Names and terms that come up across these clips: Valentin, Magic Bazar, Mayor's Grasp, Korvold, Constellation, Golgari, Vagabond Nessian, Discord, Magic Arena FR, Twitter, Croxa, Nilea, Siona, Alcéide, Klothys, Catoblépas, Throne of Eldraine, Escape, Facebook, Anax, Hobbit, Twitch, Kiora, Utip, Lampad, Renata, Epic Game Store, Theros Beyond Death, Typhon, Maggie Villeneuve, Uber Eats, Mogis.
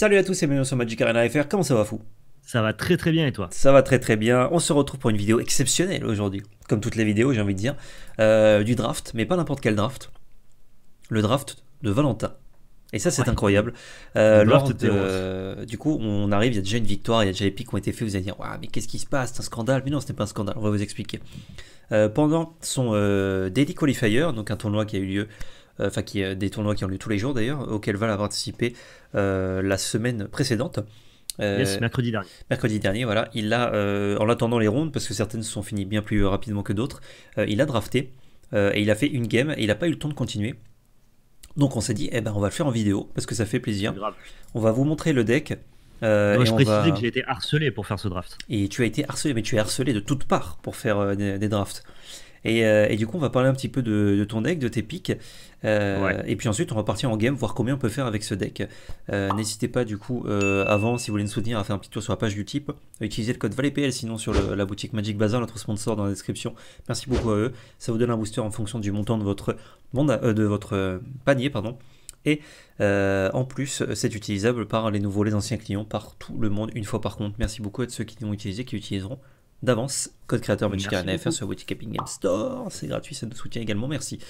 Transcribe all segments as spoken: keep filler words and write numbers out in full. Salut à tous et bienvenue sur Magic Arena F R, comment ça va fou? Ça va très très bien et toi? Ça va très très bien, on se retrouve pour une vidéo exceptionnelle aujourd'hui, comme toutes les vidéos j'ai envie de dire, euh, du draft, mais pas n'importe quel draft, le draft de Valentin. Et ça c'est ouais. incroyable. Euh, lors de, euh, du coup on arrive, il y a déjà une victoire, il y a déjà les pics qui ont été faits, vous allez dire ouais, mais qu'est-ce qui se passe, c'est un scandale? Mais non, ce n'est pas un scandale, on va vous expliquer. Euh, pendant son euh, Daily Qualifier, donc un tournoi qui a eu lieu, euh, enfin qui, euh, des tournois qui ont lieu tous les jours d'ailleurs, auquel Val a participé euh, la semaine précédente. Euh, yes, mercredi dernier. Mercredi dernier, voilà, il a, euh, en attendant les rondes, parce que certaines se sont finies bien plus rapidement que d'autres, euh, il a drafté euh, et il a fait une game et il n'a pas eu le temps de continuer. Donc on s'est dit, eh ben, on va le faire en vidéo, parce que ça fait plaisir. On va vous montrer le deck. Euh, Moi, et je on précisais va... que j'ai été harcelé pour faire ce draft. Et tu as été harcelé, mais tu es harcelé de toutes parts pour faire euh, des, des drafts. Et, euh, et du coup, on va parler un petit peu de, de ton deck, de tes pics. Euh, ouais. Et puis ensuite, on va partir en game, voir combien on peut faire avec ce deck. Euh, N'hésitez pas, du coup, euh, avant, si vous voulez nous soutenir, à faire un petit tour sur la page Utip. Utilisez le code Val et P L, sinon sur le, la boutique Magic Bazar, notre sponsor dans la description. Merci beaucoup à eux. Ça vous donne un booster en fonction du montant de votre, euh, de votre panier, pardon. Et euh, en plus, c'est utilisable par les nouveaux, les anciens clients, par tout le monde, une fois par compte. Merci beaucoup à ceux qui l'ont utilisé, qui l'utiliseront d'avance. Code créateur Magic Arena F R sur Boutique Epic Game Store, c'est gratuit, ça nous soutient également, merci.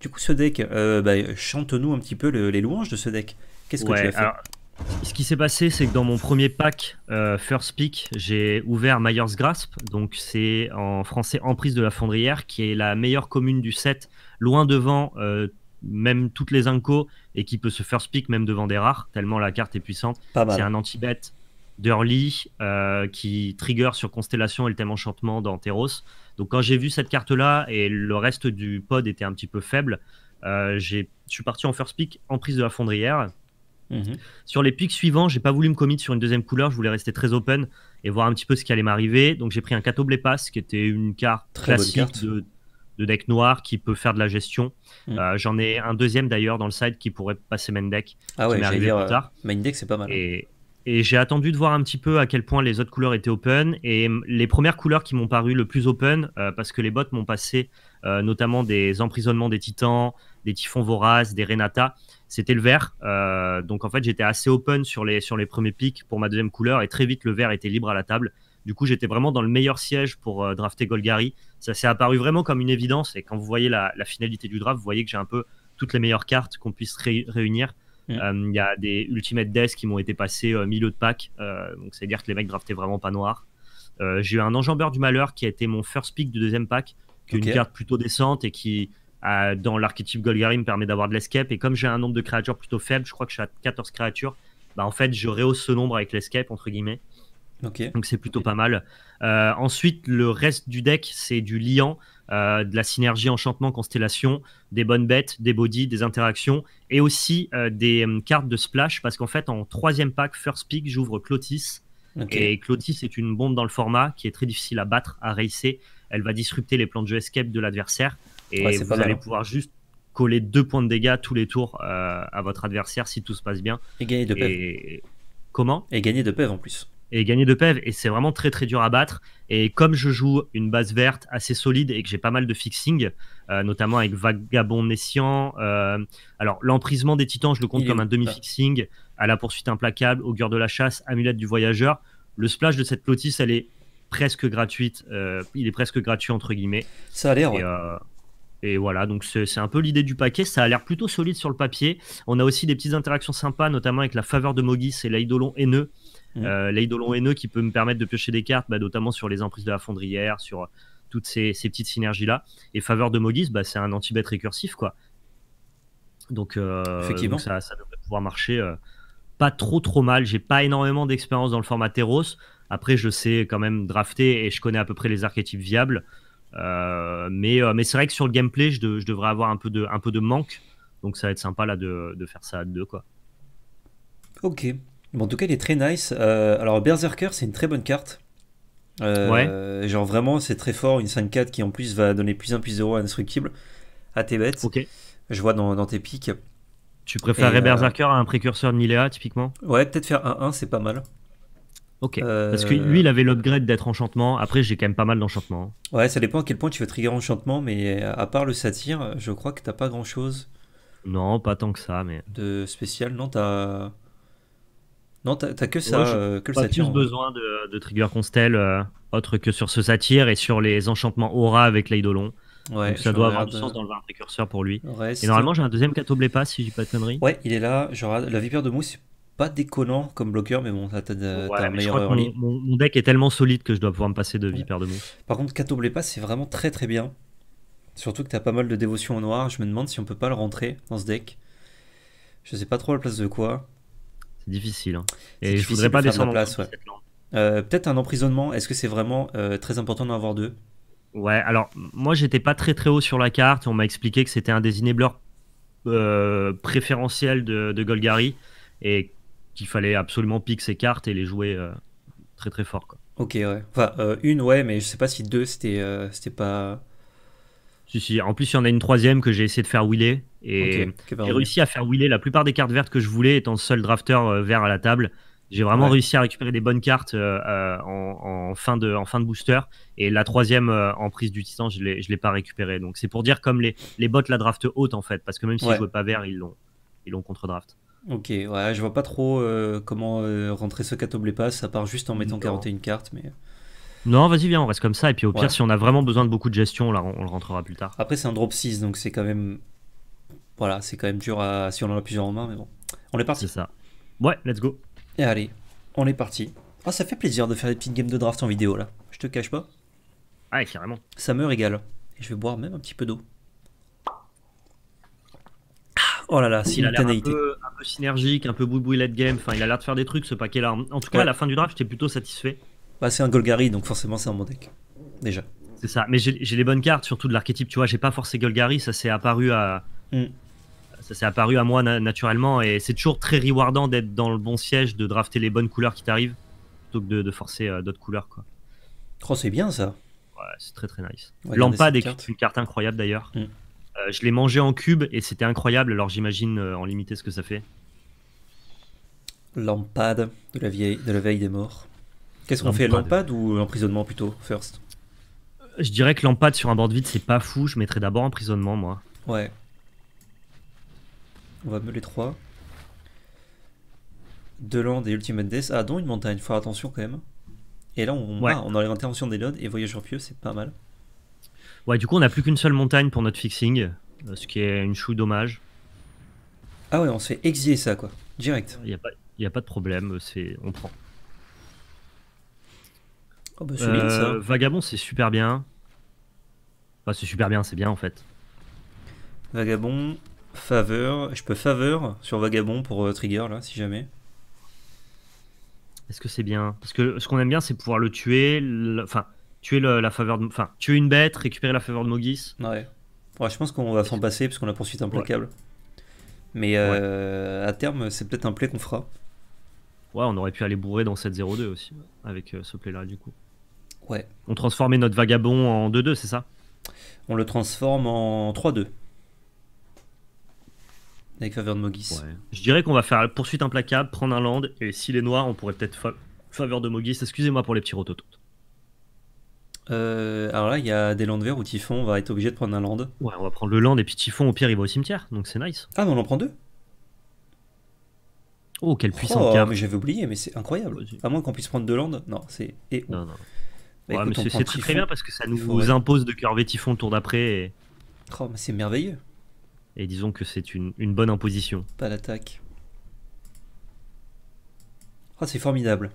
Du coup, ce deck, euh, bah, chante-nous un petit peu le, les louanges de ce deck. Qu'est-ce que ouais, tu as fait? Alors, ce qui s'est passé, c'est que dans mon premier pack, euh, First Pick, j'ai ouvert Mayor's Grasp, donc c'est en français Emprise de la Fondrière, qui est la meilleure commune du set, loin devant euh, même toutes les incos, et qui peut se first pick même devant des rares, tellement la carte est puissante. C'est un anti-bet d'early euh, qui trigger sur Constellation et le thème enchantement dans Theros. Donc quand j'ai vu cette carte-là et le reste du pod était un petit peu faible, euh, je suis parti en first pick en prise de la fondrière. Mmh. Sur les picks suivants, j'ai pas voulu me commit sur une deuxième couleur, je voulais rester très open et voir un petit peu ce qui allait m'arriver. Donc j'ai pris un Catoblépas qui était une carte très classique carte. de... de deck noir qui peut faire de la gestion. Mmh. Euh, J'en ai un deuxième d'ailleurs dans le side qui pourrait passer main deck. Ah ouais, j'allais dire, plus tard. Main deck c'est pas mal. Et, et j'ai attendu de voir un petit peu à quel point les autres couleurs étaient open. Et les premières couleurs qui m'ont paru le plus open, euh, parce que les bots m'ont passé euh, notamment des emprisonnements des titans, des typhons voraces, des Renata, c'était le vert. Euh, donc en fait j'étais assez open sur les, sur les premiers pics pour ma deuxième couleur et très vite le vert était libre à la table. Du coup, j'étais vraiment dans le meilleur siège pour euh, drafter Golgari. Ça s'est apparu vraiment comme une évidence. Et quand vous voyez la, la finalité du draft, vous voyez que j'ai un peu toutes les meilleures cartes qu'on puisse ré réunir. Il mmh. euh, y a des Ultimate Death qui m'ont été passés euh, milieu de pack. Euh, donc, c'est-à-dire que les mecs draftaient vraiment pas noir. Euh, j'ai eu un enjambeur du malheur qui a été mon first pick du deuxième pack, qui est okay. une carte plutôt décente et qui, euh, dans l'archétype Golgari, me permet d'avoir de l'escape. Et comme j'ai un nombre de créatures plutôt faible, je crois que je suis à quatorze créatures, bah, en fait, je rehausse ce nombre avec l'escape, entre guillemets. Okay. Donc c'est plutôt okay. pas mal. Euh, ensuite, le reste du deck, c'est du liant, euh, de la synergie enchantement constellation, des bonnes bêtes, des bodies, des interactions et aussi euh, des euh, cartes de splash parce qu'en fait en troisième pack first pick j'ouvre Klothys okay. et Klothys est une bombe dans le format qui est très difficile à battre, à racer. Elle va disrupter les plans de jeu escape de l'adversaire et ouais, vous allez pouvoir juste coller deux points de dégâts tous les tours euh, à votre adversaire si tout se passe bien. Et gagner de pev. Et... Comment ? Et gagner de pev en plus. Et gagner de P E V, et c'est vraiment très très dur à battre. Et comme je joue une base verte assez solide et que j'ai pas mal de fixing, euh, notamment avec Vagabond Nessian, euh, alors l'emprisement des titans, je le compte Il comme un demi-fixing, à la poursuite implacable, augure de la chasse, amulette du voyageur. Le splash de cette Klothys, elle est presque gratuite, euh, il est presque gratuit entre guillemets. Ça a l'air. Et, euh, et voilà, donc c'est un peu l'idée du paquet, ça a l'air plutôt solide sur le papier. On a aussi des petites interactions sympas, notamment avec la faveur de Mogis et l'Eidolon haineux. Mmh. Euh, l'Eidolon haineux qui peut me permettre de piocher des cartes, bah, notamment sur les emprises de la fondrière, sur toutes ces, ces petites synergies là. Et faveur de Mogis, bah, c'est un anti-bet récursif quoi. Donc, euh, donc ça, ça devrait pouvoir marcher euh, pas trop trop mal. J'ai pas énormément d'expérience dans le format Theros. Après je sais quand même drafter et je connais à peu près les archétypes viables, euh, mais, euh, mais c'est vrai que sur le gameplay je, de, je devrais avoir un peu, de, un peu de manque. Donc ça va être sympa là de, de faire ça à deux quoi. Ok. Bon, en tout cas, il est très nice. Euh, alors, Berserker, c'est une très bonne carte. Euh, ouais. Genre, vraiment, c'est très fort. Une cinq quatre qui, en plus, va donner plus un, plus zéro indestructible à tes bêtes. Ok. Je vois dans, dans tes pics. Tu préférerais euh... Berserker à un précurseur de Nilea, typiquement? Ouais, peut-être faire un un, c'est pas mal. Ok. Euh... Parce que lui, il avait l'upgrade d'être enchantement. Après, j'ai quand même pas mal d'enchantements. Ouais, ça dépend à quel point tu veux trigger enchantement. Mais à part le satyre, je crois que t'as pas grand-chose. Non, pas tant que ça, mais... De spécial, non, t'as... Non, t'as que ça, ouais, euh, que le satyre. J'ai plus besoin de, de trigger Constel euh, autre que sur ce satyre et sur les enchantements aura avec l'Eidolon. Ouais, donc ça doit avoir du sens d'enlever un précurseur pour lui. Ouais, et normalement, j'ai un deuxième Catoblépas si je dis pas de conneries. Ouais, il est là. Genre, la vipère de mousse, c'est pas déconnant comme bloqueur, mais bon, t'as ouais, un meilleur early. Mon, mon deck est tellement solide que je dois pouvoir me passer de vipère ouais. de mousse. Par contre, Catoblépas, c'est vraiment très très bien. Surtout que t'as pas mal de dévotion en noir. Je me demande si on peut pas le rentrer dans ce deck. Je sais pas trop à la place de quoi. Difficile. Hein. Et difficile, je voudrais pas descendre de la place. Ouais. Euh, Peut-être un emprisonnement. Est-ce que c'est vraiment euh, très important d'en avoir deux? Ouais. Alors moi, j'étais pas très très haut sur la carte. On m'a expliqué que c'était un des enablers euh, préférentiels de, de Golgari et qu'il fallait absolument piquer ses cartes et les jouer euh, très très fort. Quoi. Ok. Ouais. Enfin euh, une ouais, mais je sais pas si deux c'était euh, c'était pas. Si, si. En plus, il y en a une troisième que j'ai essayé de faire wheeler. Et okay, j'ai réussi à faire wheeler la plupart des cartes vertes que je voulais, étant seul drafter euh, vert à la table. J'ai vraiment ouais. réussi à récupérer des bonnes cartes euh, en, en, fin de, en fin de booster. Et la troisième euh, en prise du titan, je ne l'ai pas récupérée. Donc c'est pour dire comme les, les bots la draft haute en fait. Parce que même si ouais. je jouais pas vert, ils l'ont contre-draft. Ok, ouais, je vois pas trop euh, comment euh, rentrer ce Catoblépas à part juste en mettant non. quarante et une cartes. Mais... Non, vas-y, viens, on reste comme ça. Et puis au ouais. pire, si on a vraiment besoin de beaucoup de gestion, là, on, on le rentrera plus tard. Après, c'est un drop six, donc c'est quand même. Voilà, c'est quand même dur à... si on en a plusieurs en main, mais bon. On est parti. C'est ça. Ouais, let's go. Et allez, on est parti. Ah, ça fait plaisir de faire des petites games de draft en vidéo, là. Je te cache pas. Ah, carrément. Ça me régale. Et je vais boire même un petit peu d'eau. Oh là là, simultanéité. Il a l'air un peu, un peu synergique, un peu boubouillet de game. Enfin, il a l'air de faire des trucs, ce paquet-là. En tout cas, ouais. à la fin du draft, j'étais plutôt satisfait. Bah, c'est un Golgari, donc forcément, c'est un bon deck. Déjà. C'est ça. Mais j'ai les bonnes cartes, surtout de l'archétype. Tu vois, j'ai pas forcé Golgari. Ça s'est apparu à... Mm. Ça s'est apparu à moi na naturellement et c'est toujours très rewardant d'être dans le bon siège, de drafter les bonnes couleurs qui t'arrivent plutôt que de, de forcer euh, d'autres couleurs. Quoi. Oh, c'est bien ça. Ouais, c'est très très nice. Ouais, Lampad est carte. une carte incroyable d'ailleurs. Mm. Euh, je l'ai mangé en cube et c'était incroyable, alors j'imagine euh, en limité ce que ça fait. Lampad de la, vieille, de la veille des morts. Qu'est-ce qu'on fait, Lampad ou emprisonnement plutôt, first? Je dirais que Lampad sur un board vide, c'est pas fou. Je mettrais d'abord emprisonnement, moi. Ouais. On va me les trois. Deux landes et Ultimate Death. Ah, dont une montagne, faut faire attention quand même. Et là, on, ouais. ah, on a l'intervention des nodes et Voyageur Pieux, c'est pas mal. Ouais, du coup, on n'a plus qu'une seule montagne pour notre fixing, ce qui est une chouille dommage. Ah ouais, on se fait exiler ça, quoi. Direct. Il n'y a, a pas de problème, on prend. Oh bah, solide, euh, ça. Vagabond, c'est super bien. Enfin, c'est super bien, c'est bien en fait. Vagabond. Faveur, je peux faveur sur Vagabond pour euh, trigger là si jamais. Est-ce que c'est bien? Parce que ce qu'on aime bien c'est pouvoir le tuer, le... enfin tuer le, la faveur, de... enfin tuer une bête, récupérer la faveur de Mogis. Ouais. Ouais, je pense qu'on va s'en passer parce qu'on a poursuite implacable. Ouais. Mais euh, ouais. à terme c'est peut-être un play qu'on fera. Ouais, on aurait pu aller bourrer dans sept zéro deux aussi avec euh, ce play là du coup. Ouais. On transformait notre Vagabond en deux deux, c'est ça? On le transforme en trois deux. Avec faveur de Mogis. Ouais. Je dirais qu'on va faire poursuite implacable, prendre un land, et s'il est noir, on pourrait peut-être fa faveur de Mogis. Excusez-moi pour les petits rototos. Euh, alors là, il y a des lands verts où Typhon on va être obligé de prendre un land. Ouais, on va prendre le land, et puis Typhon, au pire, il va au cimetière, donc c'est nice. Ah, mais on en prend deux? Oh, quelle puissante oh, carte. Mais j'avais oublié, mais c'est incroyable. À moins qu'on puisse prendre deux lands. Non, c'est... Et... Non, non. Bah, ouais, c'est très, très bien, parce que ça nous, faut, nous ouais. impose de curver Typhon le tour d'après. Et... Oh, mais c'est merveilleux. Et disons que c'est une, une bonne imposition. Pas l'attaque. Ah, oh, c'est formidable.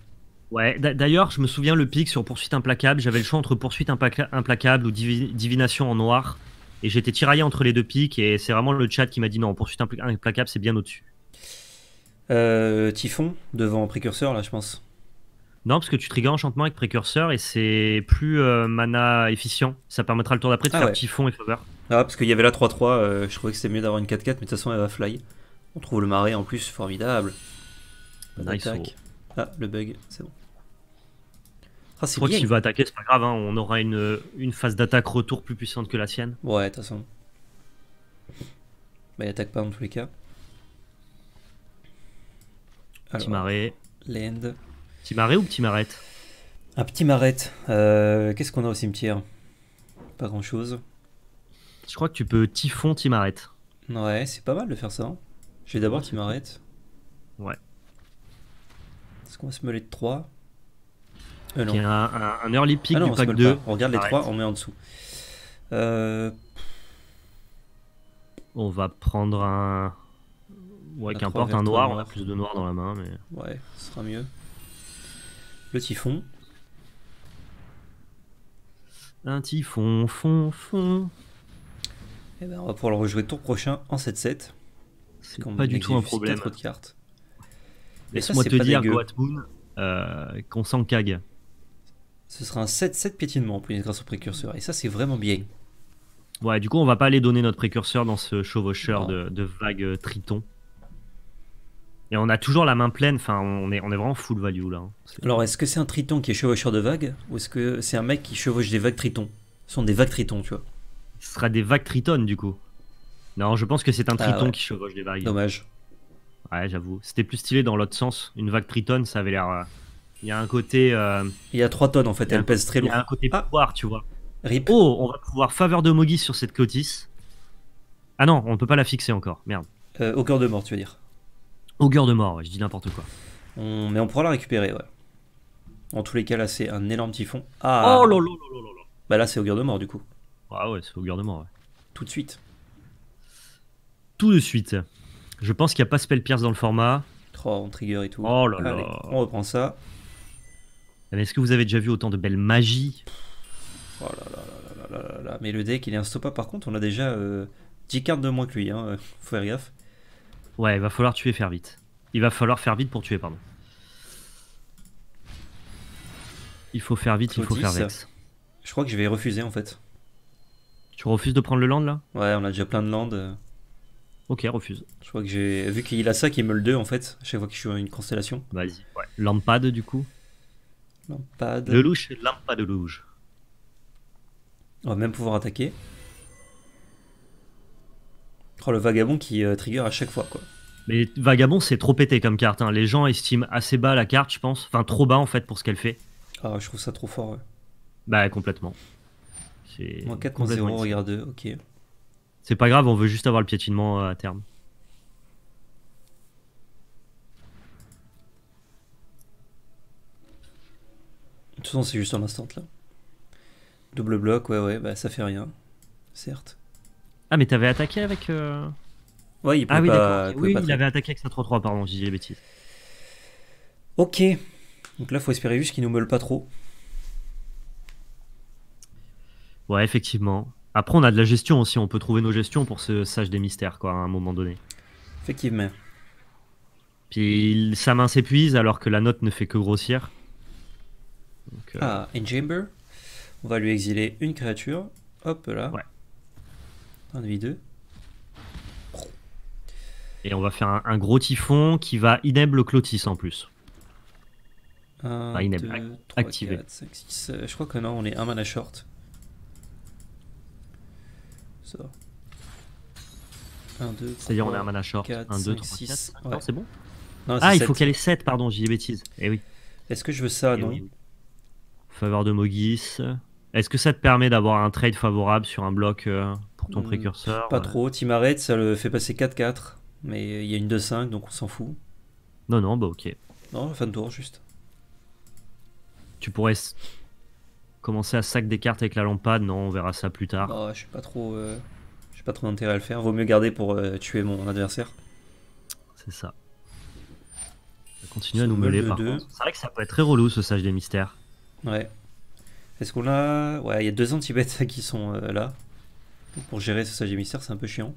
Ouais, d'ailleurs, je me souviens le pic sur Poursuite Implacable. J'avais le choix entre Poursuite Implacable ou divi Divination en noir. Et j'étais tiraillé entre les deux pics. Et c'est vraiment le chat qui m'a dit non, Poursuite Implacable, c'est bien au-dessus. Euh, Typhon, devant Précurseur, là, je pense. Non, parce que tu triggers Enchantement avec Précurseur et c'est plus euh, mana efficient. Ça permettra le tour d'après de ah faire ouais. Typhon et Faveur. Ah, parce qu'il y avait la trois trois, euh, je trouvais que c'était mieux d'avoir une quatre quatre, mais de toute façon elle va fly. On trouve le marais en plus, formidable. Nice. Ah, le bug, c'est bon. Ah, je crois que s'il va attaquer, c'est pas grave, hein. On aura une, une phase d'attaque retour plus puissante que la sienne. Ouais, de toute façon. Bah, il attaque pas dans tous les cas. Alors, petit marais. Land. Petit marais ou petit marette? Un petit marette. Euh, Qu'est-ce qu'on a au cimetière? Pas grand chose. Je crois que tu peux Typhon, Timarette. Ouais, c'est pas mal de faire ça. Hein. Je vais d'abord Timarette. Ouais. qu'on va se meuler de trois. Euh, non. Il y a un, un, un early pick ah non, du pack deux. On regarde les Arrête. trois, on met en dessous. Euh... On va prendre un... Ouais, qu'importe, un noir, on a plus de noir dans la main. Mais... Ouais, ce sera mieux. Le typhon. Un typhon, fond, fond. Et ben, on va pouvoir le rejouer tour prochain en sept sept. C'est pas du tout un problème. Laisse-moi te dire, Goatmoon, euh, qu'on s'en cague. Ce sera un sept sept piétinement pour une grâce au précurseur. Et ça, c'est vraiment bien. Ouais, du coup, on va pas aller donner notre précurseur dans ce chevaucheur de, de vague triton. Et on a toujours la main pleine, enfin, on est, on est vraiment full value là. Est... Alors, est-ce que c'est un triton qui est chevaucheur de vagues, ou est-ce que c'est un mec qui chevauche des vagues tritons? Ce sont des vagues tritons, tu vois. Ce sera des vagues tritones, du coup. Non, je pense que c'est un triton ah, ouais. qui chevauche des vagues. Dommage. Ouais, j'avoue. C'était plus stylé dans l'autre sens. Une vague tritone, ça avait l'air... Euh... Il y a un côté... Euh... Il y a trois tonnes, en fait. Elle un... pèse très lourd. Il y a un côté ah. pouvoir, tu vois. Rip. Oh, on va pouvoir faveur de Mogis sur cette Klothys. Ah non, on ne peut pas la fixer encore. Merde. Euh, au cœur de mort, tu veux dire. Augure de mort, ouais, je dis n'importe quoi. On... Mais on pourra la récupérer, ouais. En tous les cas, là, c'est un énorme typhon. Ah. Oh là là là là là. Bah là, c'est Augure de mort, du coup. Ah ouais, c'est Augure de mort, ouais. Tout de suite. Tout de suite. Je pense qu'il n'y a pas Spell Pierce dans le format. Oh, on trigger et tout. Oh là Allez, là. On reprend ça. Est-ce que vous avez déjà vu autant de belles magies? Oh là là là là là là là. Mais le deck, il est instoppable. Par contre, on a déjà euh, dix cartes de moins que lui. Hein. Faut faire gaffe. Ouais, il va falloir tuer, faire vite. Il va falloir faire vite pour tuer, pardon. Il faut faire vite, Klothys, il faut faire vex. Je crois que je vais refuser, en fait. Tu refuses de prendre le land, là? Ouais, on a déjà plein de landes. Ok, refuse. Je crois que j'ai... Vu qu'il a ça, qu'il me le deux, en fait. Chaque fois que je suis une constellation. Vas-y, ouais. Lampade, du coup. Lampade... Le louche, lampade louche. On va même pouvoir attaquer. Oh, le vagabond qui euh, trigger à chaque fois, quoi. Mais vagabond, c'est trop pété comme carte. Hein. Les gens estiment assez bas la carte, je pense. Enfin, trop bas en fait pour ce qu'elle fait. Ah, je trouve ça trop fort. Ouais. Bah, complètement. Moins quatre zéro, regarde, ok. C'est pas grave, on veut juste avoir le piétinement euh, à terme. De toute façon, c'est juste un instant là. Double bloc, ouais, ouais, bah ça fait rien. Certes. Ah mais t'avais attaqué avec... Euh... Ouais, il pouvait ah, oui, pas... Il, oui, pas il avait attaqué avec sa trois trois, pardon, j'ai dit les bêtises. Ok. Donc là, faut espérer juste qu'il nous meule pas trop. Ouais, effectivement. Après, on a de la gestion aussi. On peut trouver nos gestions pour ce sage des mystères, quoi, à un moment donné. Effectivement. Puis sa main s'épuise alors que la note ne fait que grossir. Donc, euh... Ah, Enchamber. On va lui exiler une créature. Hop là. Ouais. un, deux, deux. Et on va faire un, un gros typhon qui va inheb le Klothys en plus. un, enfin, inheb, deux, trois, activé. quatre, cinq, six, euh, je crois que non, on est un mana short. Ça. un, deux, c'est-à-dire on est un mana short. un, deux, trois, quatre, cinq, ouais. C'est bon non, ah, il sept. Faut qu'elle ait sept, pardon, j'ai des bêtises. Eh oui. Est-ce que je veux ça? Eh non. Oui, oui. Faveur de Mogis. Est-ce que ça te permet d'avoir un trade favorable sur un bloc euh... ton précurseur? Pas euh... trop, Timaret ça le fait passer quatre quatre, mais il y a une deux cinq donc on s'en fout. Non, non, bah ok. Non, fin de tour juste. Tu pourrais commencer à sac des cartes avec la lampade, non, on verra ça plus tard. Oh, je sais pas trop, euh... j'ai pas trop d'intérêt à le faire, vaut mieux garder pour euh, tuer mon adversaire. C'est ça. Ça continue ça à nous meuler par contre. C'est vrai que ça peut être très relou ce sage des mystères. Ouais. Est-ce qu'on a... Ouais, il y a deux anti-bêtes qui sont euh, là. Pour gérer ce sage des mystères, c'est un peu chiant.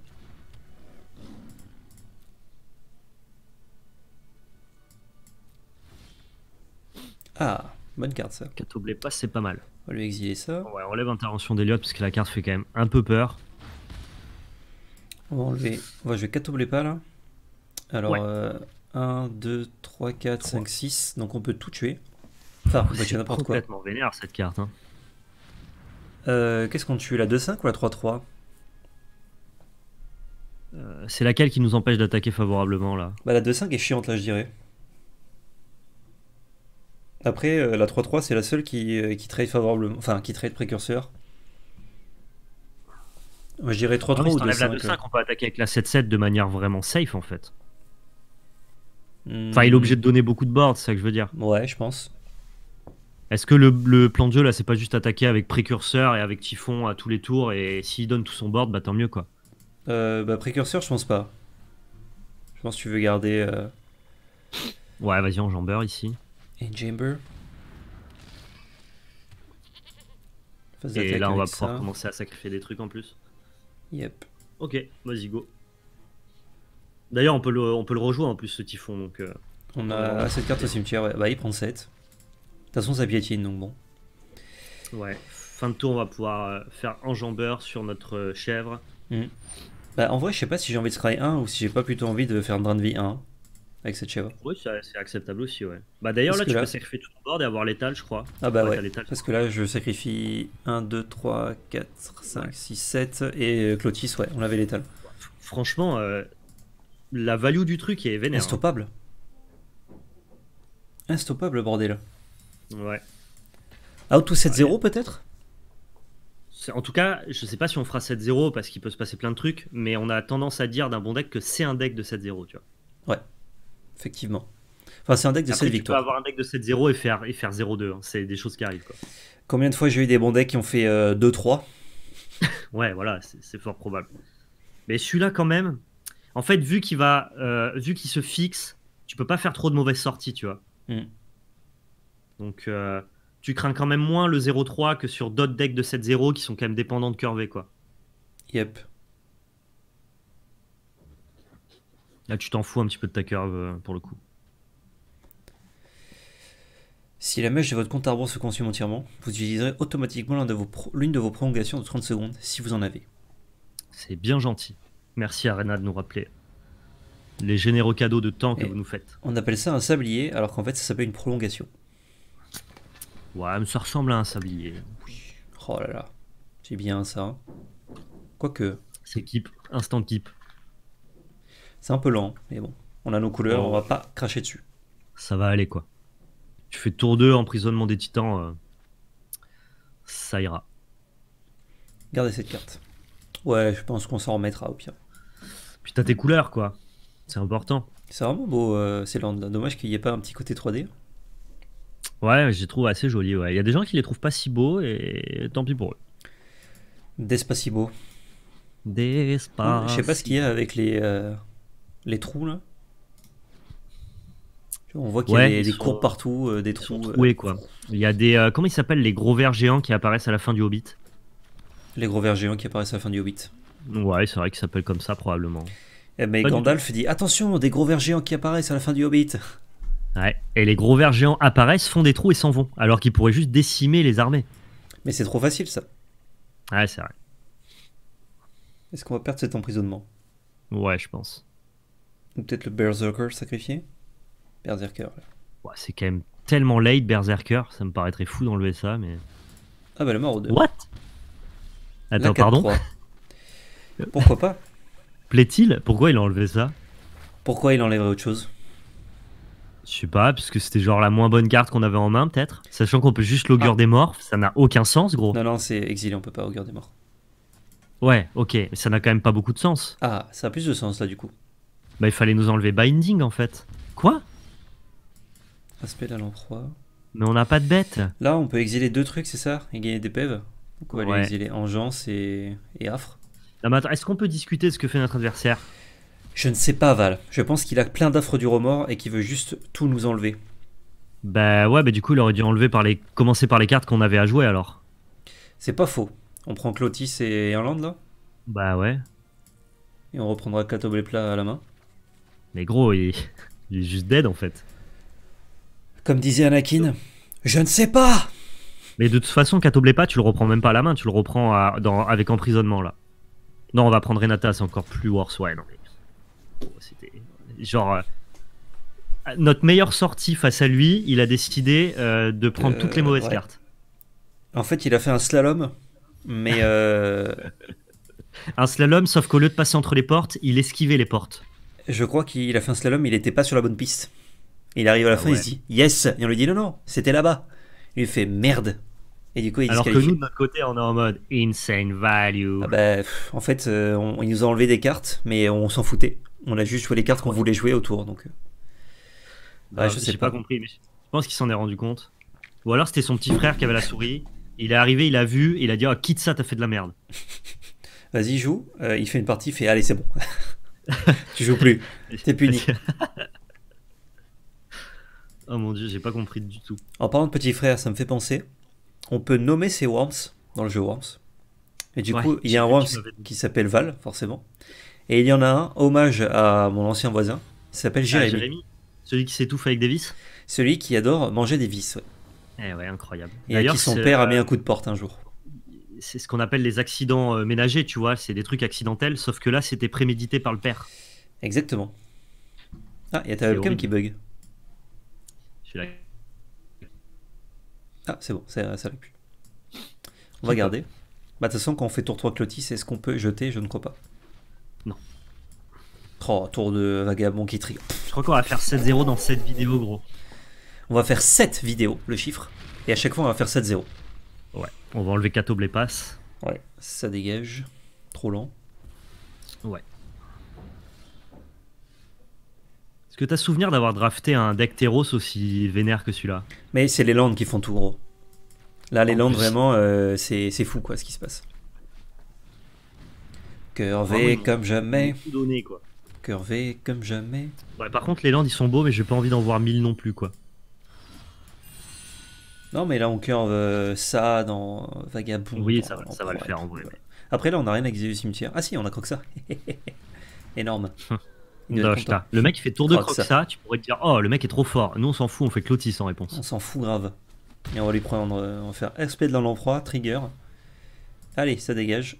Ah, bonne carte ça. Catoblépas, c'est pas mal. On va lui exiler ça. Ouais, on enlève intervention d'Eliott parce que la carte fait quand même un peu peur. On va enlever. On va jouer Catoblépas là. Alors, ouais. euh, un, deux, trois, quatre, cinq, six. Donc on peut tout tuer. Enfin, on peut tuer n'importe quoi. C'est complètement vénère cette carte. Hein. Euh, Qu'est-ce qu'on tue, la deux cinq ou la trois trois? euh, C'est laquelle qui nous empêche d'attaquer favorablement là? Bah la deux cinq est chiante là je dirais. Après euh, la trois trois c'est la seule qui, euh, qui trade favorablement, enfin qui trade précurseur. Moi je dirais trois trois ah, ou deux cinq. La deux cinq on peut attaquer avec la sept sept de manière vraiment safe en fait. Mmh. Enfin, il est obligé de donner beaucoup de boards, c'est ça que je veux dire. Ouais, je pense. Est-ce que le, le plan de jeu, là, c'est pas juste attaquer avec Précurseur et avec Typhon à tous les tours, et s'il donne tout son board, bah tant mieux, quoi. Euh, bah, Précurseur, je pense pas. Je pense que tu veux garder... Euh... Ouais, vas-y, Enjambeur, ici. Enjamber. Et là, on va pouvoir ça. Commencer à sacrifier des trucs en plus. Yep. Ok, vas-y, go. D'ailleurs, on peut le, on peut le rejouer en plus, ce Typhon, donc... Euh... On a on cette carte au cimetière, ouais. Bah, il prend sept. De toute façon, ça piétine, donc bon. Ouais, fin de tour, on va pouvoir faire enjambeur sur notre chèvre. Mmh. Bah, en vrai, je sais pas si j'ai envie de scry un ou si j'ai pas plutôt envie de faire un drain de vie un avec cette chèvre. Oui, c'est acceptable aussi, ouais. Bah, d'ailleurs, là, tu là... peux sacrifier tout ton board et avoir l'étal, je crois. Ah, bah ouais, ouais parce que là, je sacrifie un, deux, trois, quatre, cinq, six, sept et Klothys, ouais, on avait l'étal. Franchement, euh, la value du truc est vénère. Instoppable. Hein. Instoppable, bordel. Ouais. Out to sept zéro, ouais. Peut-être. En tout cas, je sais pas si on fera sept zéro parce qu'il peut se passer plein de trucs, mais on a tendance à dire d'un bon deck que c'est un deck de sept zéro, tu vois. Ouais, effectivement. Enfin, c'est un deck de sept victoires. Tu peux avoir un deck de sept zéro et faire, et faire zéro deux, hein. C'est des choses qui arrivent, quoi. Combien de fois j'ai eu des bons decks qui ont fait euh, deux trois? Ouais, voilà, c'est fort probable. Mais celui-là, quand même, en fait, vu qu'il va, euh, vu qu'il se fixe, tu peux pas faire trop de mauvaises sorties, tu vois. Mm. Donc, euh, tu crains quand même moins le zéro trois que sur d'autres decks de sept zéro qui sont quand même dépendants de curvé, quoi. Yep. Là, tu t'en fous un petit peu de ta curve, euh, pour le coup. Si la mèche de votre compte arbre se consume entièrement, vous utiliserez automatiquement l'une de, de vos prolongations de trente secondes, si vous en avez. C'est bien gentil. Merci, Arena, de nous rappeler les généreux cadeaux de temps que Et vous nous faites. On appelle ça un sablier, alors qu'en fait, ça s'appelle une prolongation. Ouais, mais ça ressemble à un sablier. Oui. Oh là là. C'est bien ça. Quoique. C'est keep. Instant keep. C'est un peu lent, mais bon. On a nos couleurs, oh. On va pas cracher dessus. Ça va aller, quoi. Tu fais tour deux, emprisonnement des titans. Euh... Ça ira. Gardez cette carte. Ouais, je pense qu'on s'en remettra au pire. Puis t'as tes couleurs, quoi. C'est important. C'est vraiment beau, euh, c'est dommage qu'il n'y ait pas un petit côté trois D. Ouais, je les trouve assez jolis. Ouais. Il y a des gens qui les trouvent pas si beaux et tant pis pour eux. Despacito. Despacito. Je sais pas ce qu'il y a avec les, euh, les trous là. On voit qu'il y a ouais, des, des sont... courbes partout, euh, des trous. Oui, euh... quoi. Il y a des. Euh, comment ils s'appellent les gros vers géants qui apparaissent à la fin du Hobbit? Les gros vers géants qui apparaissent à la fin du Hobbit. Ouais, c'est vrai qu'ils s'appellent comme ça probablement. Eh, mais pas Gandalf dit attention, des gros vers géants qui apparaissent à la fin du Hobbit. Ouais. Et les gros vers géants apparaissent, font des trous et s'en vont, alors qu'ils pourraient juste décimer les armées. Mais c'est trop facile, ça. Ouais, c'est vrai. Est-ce qu'on va perdre cet emprisonnement? Ouais, je pense. Ou peut-être le Berserker sacrifié? Berserker. Ouais, c'est quand même tellement late, Berserker. Ça me paraîtrait fou d'enlever ça, mais... Ah bah, la mort au deux. What? Attends, pardon. Pourquoi pas? Plaît-il? Pourquoi il a enlevé ça? Pourquoi il enlèverait autre chose? Je sais pas, parce que c'était genre la moins bonne carte qu'on avait en main, peut-être. Sachant qu'on peut juste l'augure ah. des morts, ça n'a aucun sens, gros. Non, non, c'est exilé, on peut pas augure des morts. Ouais, ok, mais ça n'a quand même pas beaucoup de sens. Ah, ça a plus de sens, là, du coup. Bah, il fallait nous enlever Binding, en fait. Quoi? Aspect à l'emploi. Mais on n'a pas de bête. Là, on peut exiler deux trucs, c'est ça? Et gagner des pèves. Donc, on va ouais. aller exiler Engeance et, et Affre. Est-ce qu'on peut discuter de ce que fait notre adversaire? Je ne sais pas, Val. Je pense qu'il a plein d'affres du remords et qu'il veut juste tout nous enlever. Bah ouais, bah du coup, il aurait dû enlever par les... commencer par les cartes qu'on avait à jouer, alors. C'est pas faux. On prend Klothys et Irlande, là? Bah ouais. Et on reprendra Catoblépas à la main. Mais gros, il... il est juste dead, en fait. Comme disait Anakin, je ne sais pas. Mais de toute façon, Catoblépas, tu le reprends même pas à la main, tu le reprends à... Dans... avec emprisonnement, là. Non, on va prendre Renata, c'est encore plus worse, ouais, non mais... C'était genre euh, notre meilleure sortie face à lui. Il a décidé euh, de prendre euh, toutes les mauvaises ouais. cartes. En fait, il a fait un slalom, mais euh... un slalom, sauf qu'au lieu de passer entre les portes, il esquivait les portes. Je crois qu'il a fait un slalom, il n'était pas sur la bonne piste. Il arrive à la ah, fin, ouais. il se dit yes, et on lui dit non, non, c'était là-bas. Il fait merde, et du coup, il alors que nous de notre côté, on est en mode insane value. Ah bah, pff, en fait, euh, on, il nous a enlevé des cartes, mais on s'en foutait. On a juste joué les cartes qu'on voulait jouer autour. Donc... Ouais, euh, je sais pas. pas compris, mais je pense qu'il s'en est rendu compte. Ou alors c'était son petit frère qui avait la souris. Il est arrivé, il a vu, et il a dit oh, quitte ça, t'as fait de la merde. Vas-y, joue. Euh, il fait une partie, il fait allez, c'est bon. Tu joues plus. T'es puni. Oh mon dieu, j'ai pas compris du tout. En parlant de petit frère, ça me fait penser. On peut nommer ses worms dans le jeu Worms. Et du ouais, coup, il y a un worms qui s'appelle Val, forcément. Et il y en a un, hommage à mon ancien voisin, qui s'appelle Jérémy. Ah, Jérémy. Celui qui s'étouffe avec des vis. Celui qui adore manger des vis, ouais. Eh ouais, incroyable. Et à qui son père a mis un coup de porte un jour. C'est ce qu'on appelle les accidents ménagers, tu vois. C'est des trucs accidentels, sauf que là, c'était prémédité par le père. Exactement. Ah, il y a ta webcam qui bug. Je suis là. Ah, c'est bon, ça, ça l'a plus. On va garder. Bah, de toute façon, quand on fait tour trois Klothys, est-ce qu'on peut jeter? Je ne crois pas. Non. Oh, tour de vagabond qui trie. Je crois qu'on va faire sept zéro dans cette vidéo, gros. On va faire sept vidéos, le chiffre. Et à chaque fois, on va faire sept zéro. Ouais, on va enlever Catoblépas. Ouais, ça dégage. Trop lent. Ouais. Est-ce que t'as souvenir d'avoir drafté un deck Theros aussi vénère que celui-là? Mais c'est les landes qui font tout, gros. Là, les landes, vraiment, euh, c'est fou, quoi, ce qui se passe. Curvé comme jamais. Tout donné, quoi. Curvé comme jamais. Ouais, par contre, les landes, ils sont beaux, mais j'ai pas envie d'en voir mille non plus, quoi. Non, mais là on curve euh, ça dans Vagabond. Oui, ça va, en, ça en va le faire en vrai. Ouais. Après, là on n'a rien à exiler du cimetière. Ah, si, on a Croxa. Énorme. Le mec il fait tour de Croxa. Croxa. Tu pourrais te dire, oh, le mec est trop fort. Nous on s'en fout, on fait Klothys en réponse. On s'en fout grave. Et on va lui prendre, euh, on va faire R P de l'enfroid, trigger. Allez, ça dégage.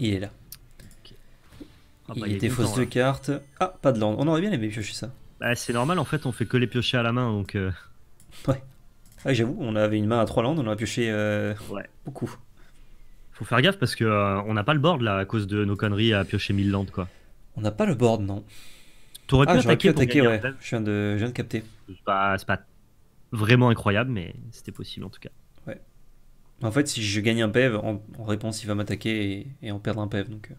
Il est là. Ah bah, il était fausse de cartes. Ah, pas de land. On aurait bien aimé piocher ça. Bah, c'est normal, en fait, on fait que les piocher à la main. donc. Euh... Ouais. Ah, j'avoue, on avait une main à trois landes, on en a pioché euh... ouais. beaucoup. Faut faire gaffe parce qu'on euh, n'a pas le board là à cause de nos conneries à piocher mille landes, quoi. On n'a pas le board, non. T'aurais ah, pu attaquer, pu attaquer ouais. Je viens, de... je viens de capter. C'est pas... pas vraiment incroyable, mais c'était possible en tout cas. Ouais. En fait, si je gagne un P E V, en, en réponse, il va m'attaquer et... et en perdre un P E V. Donc.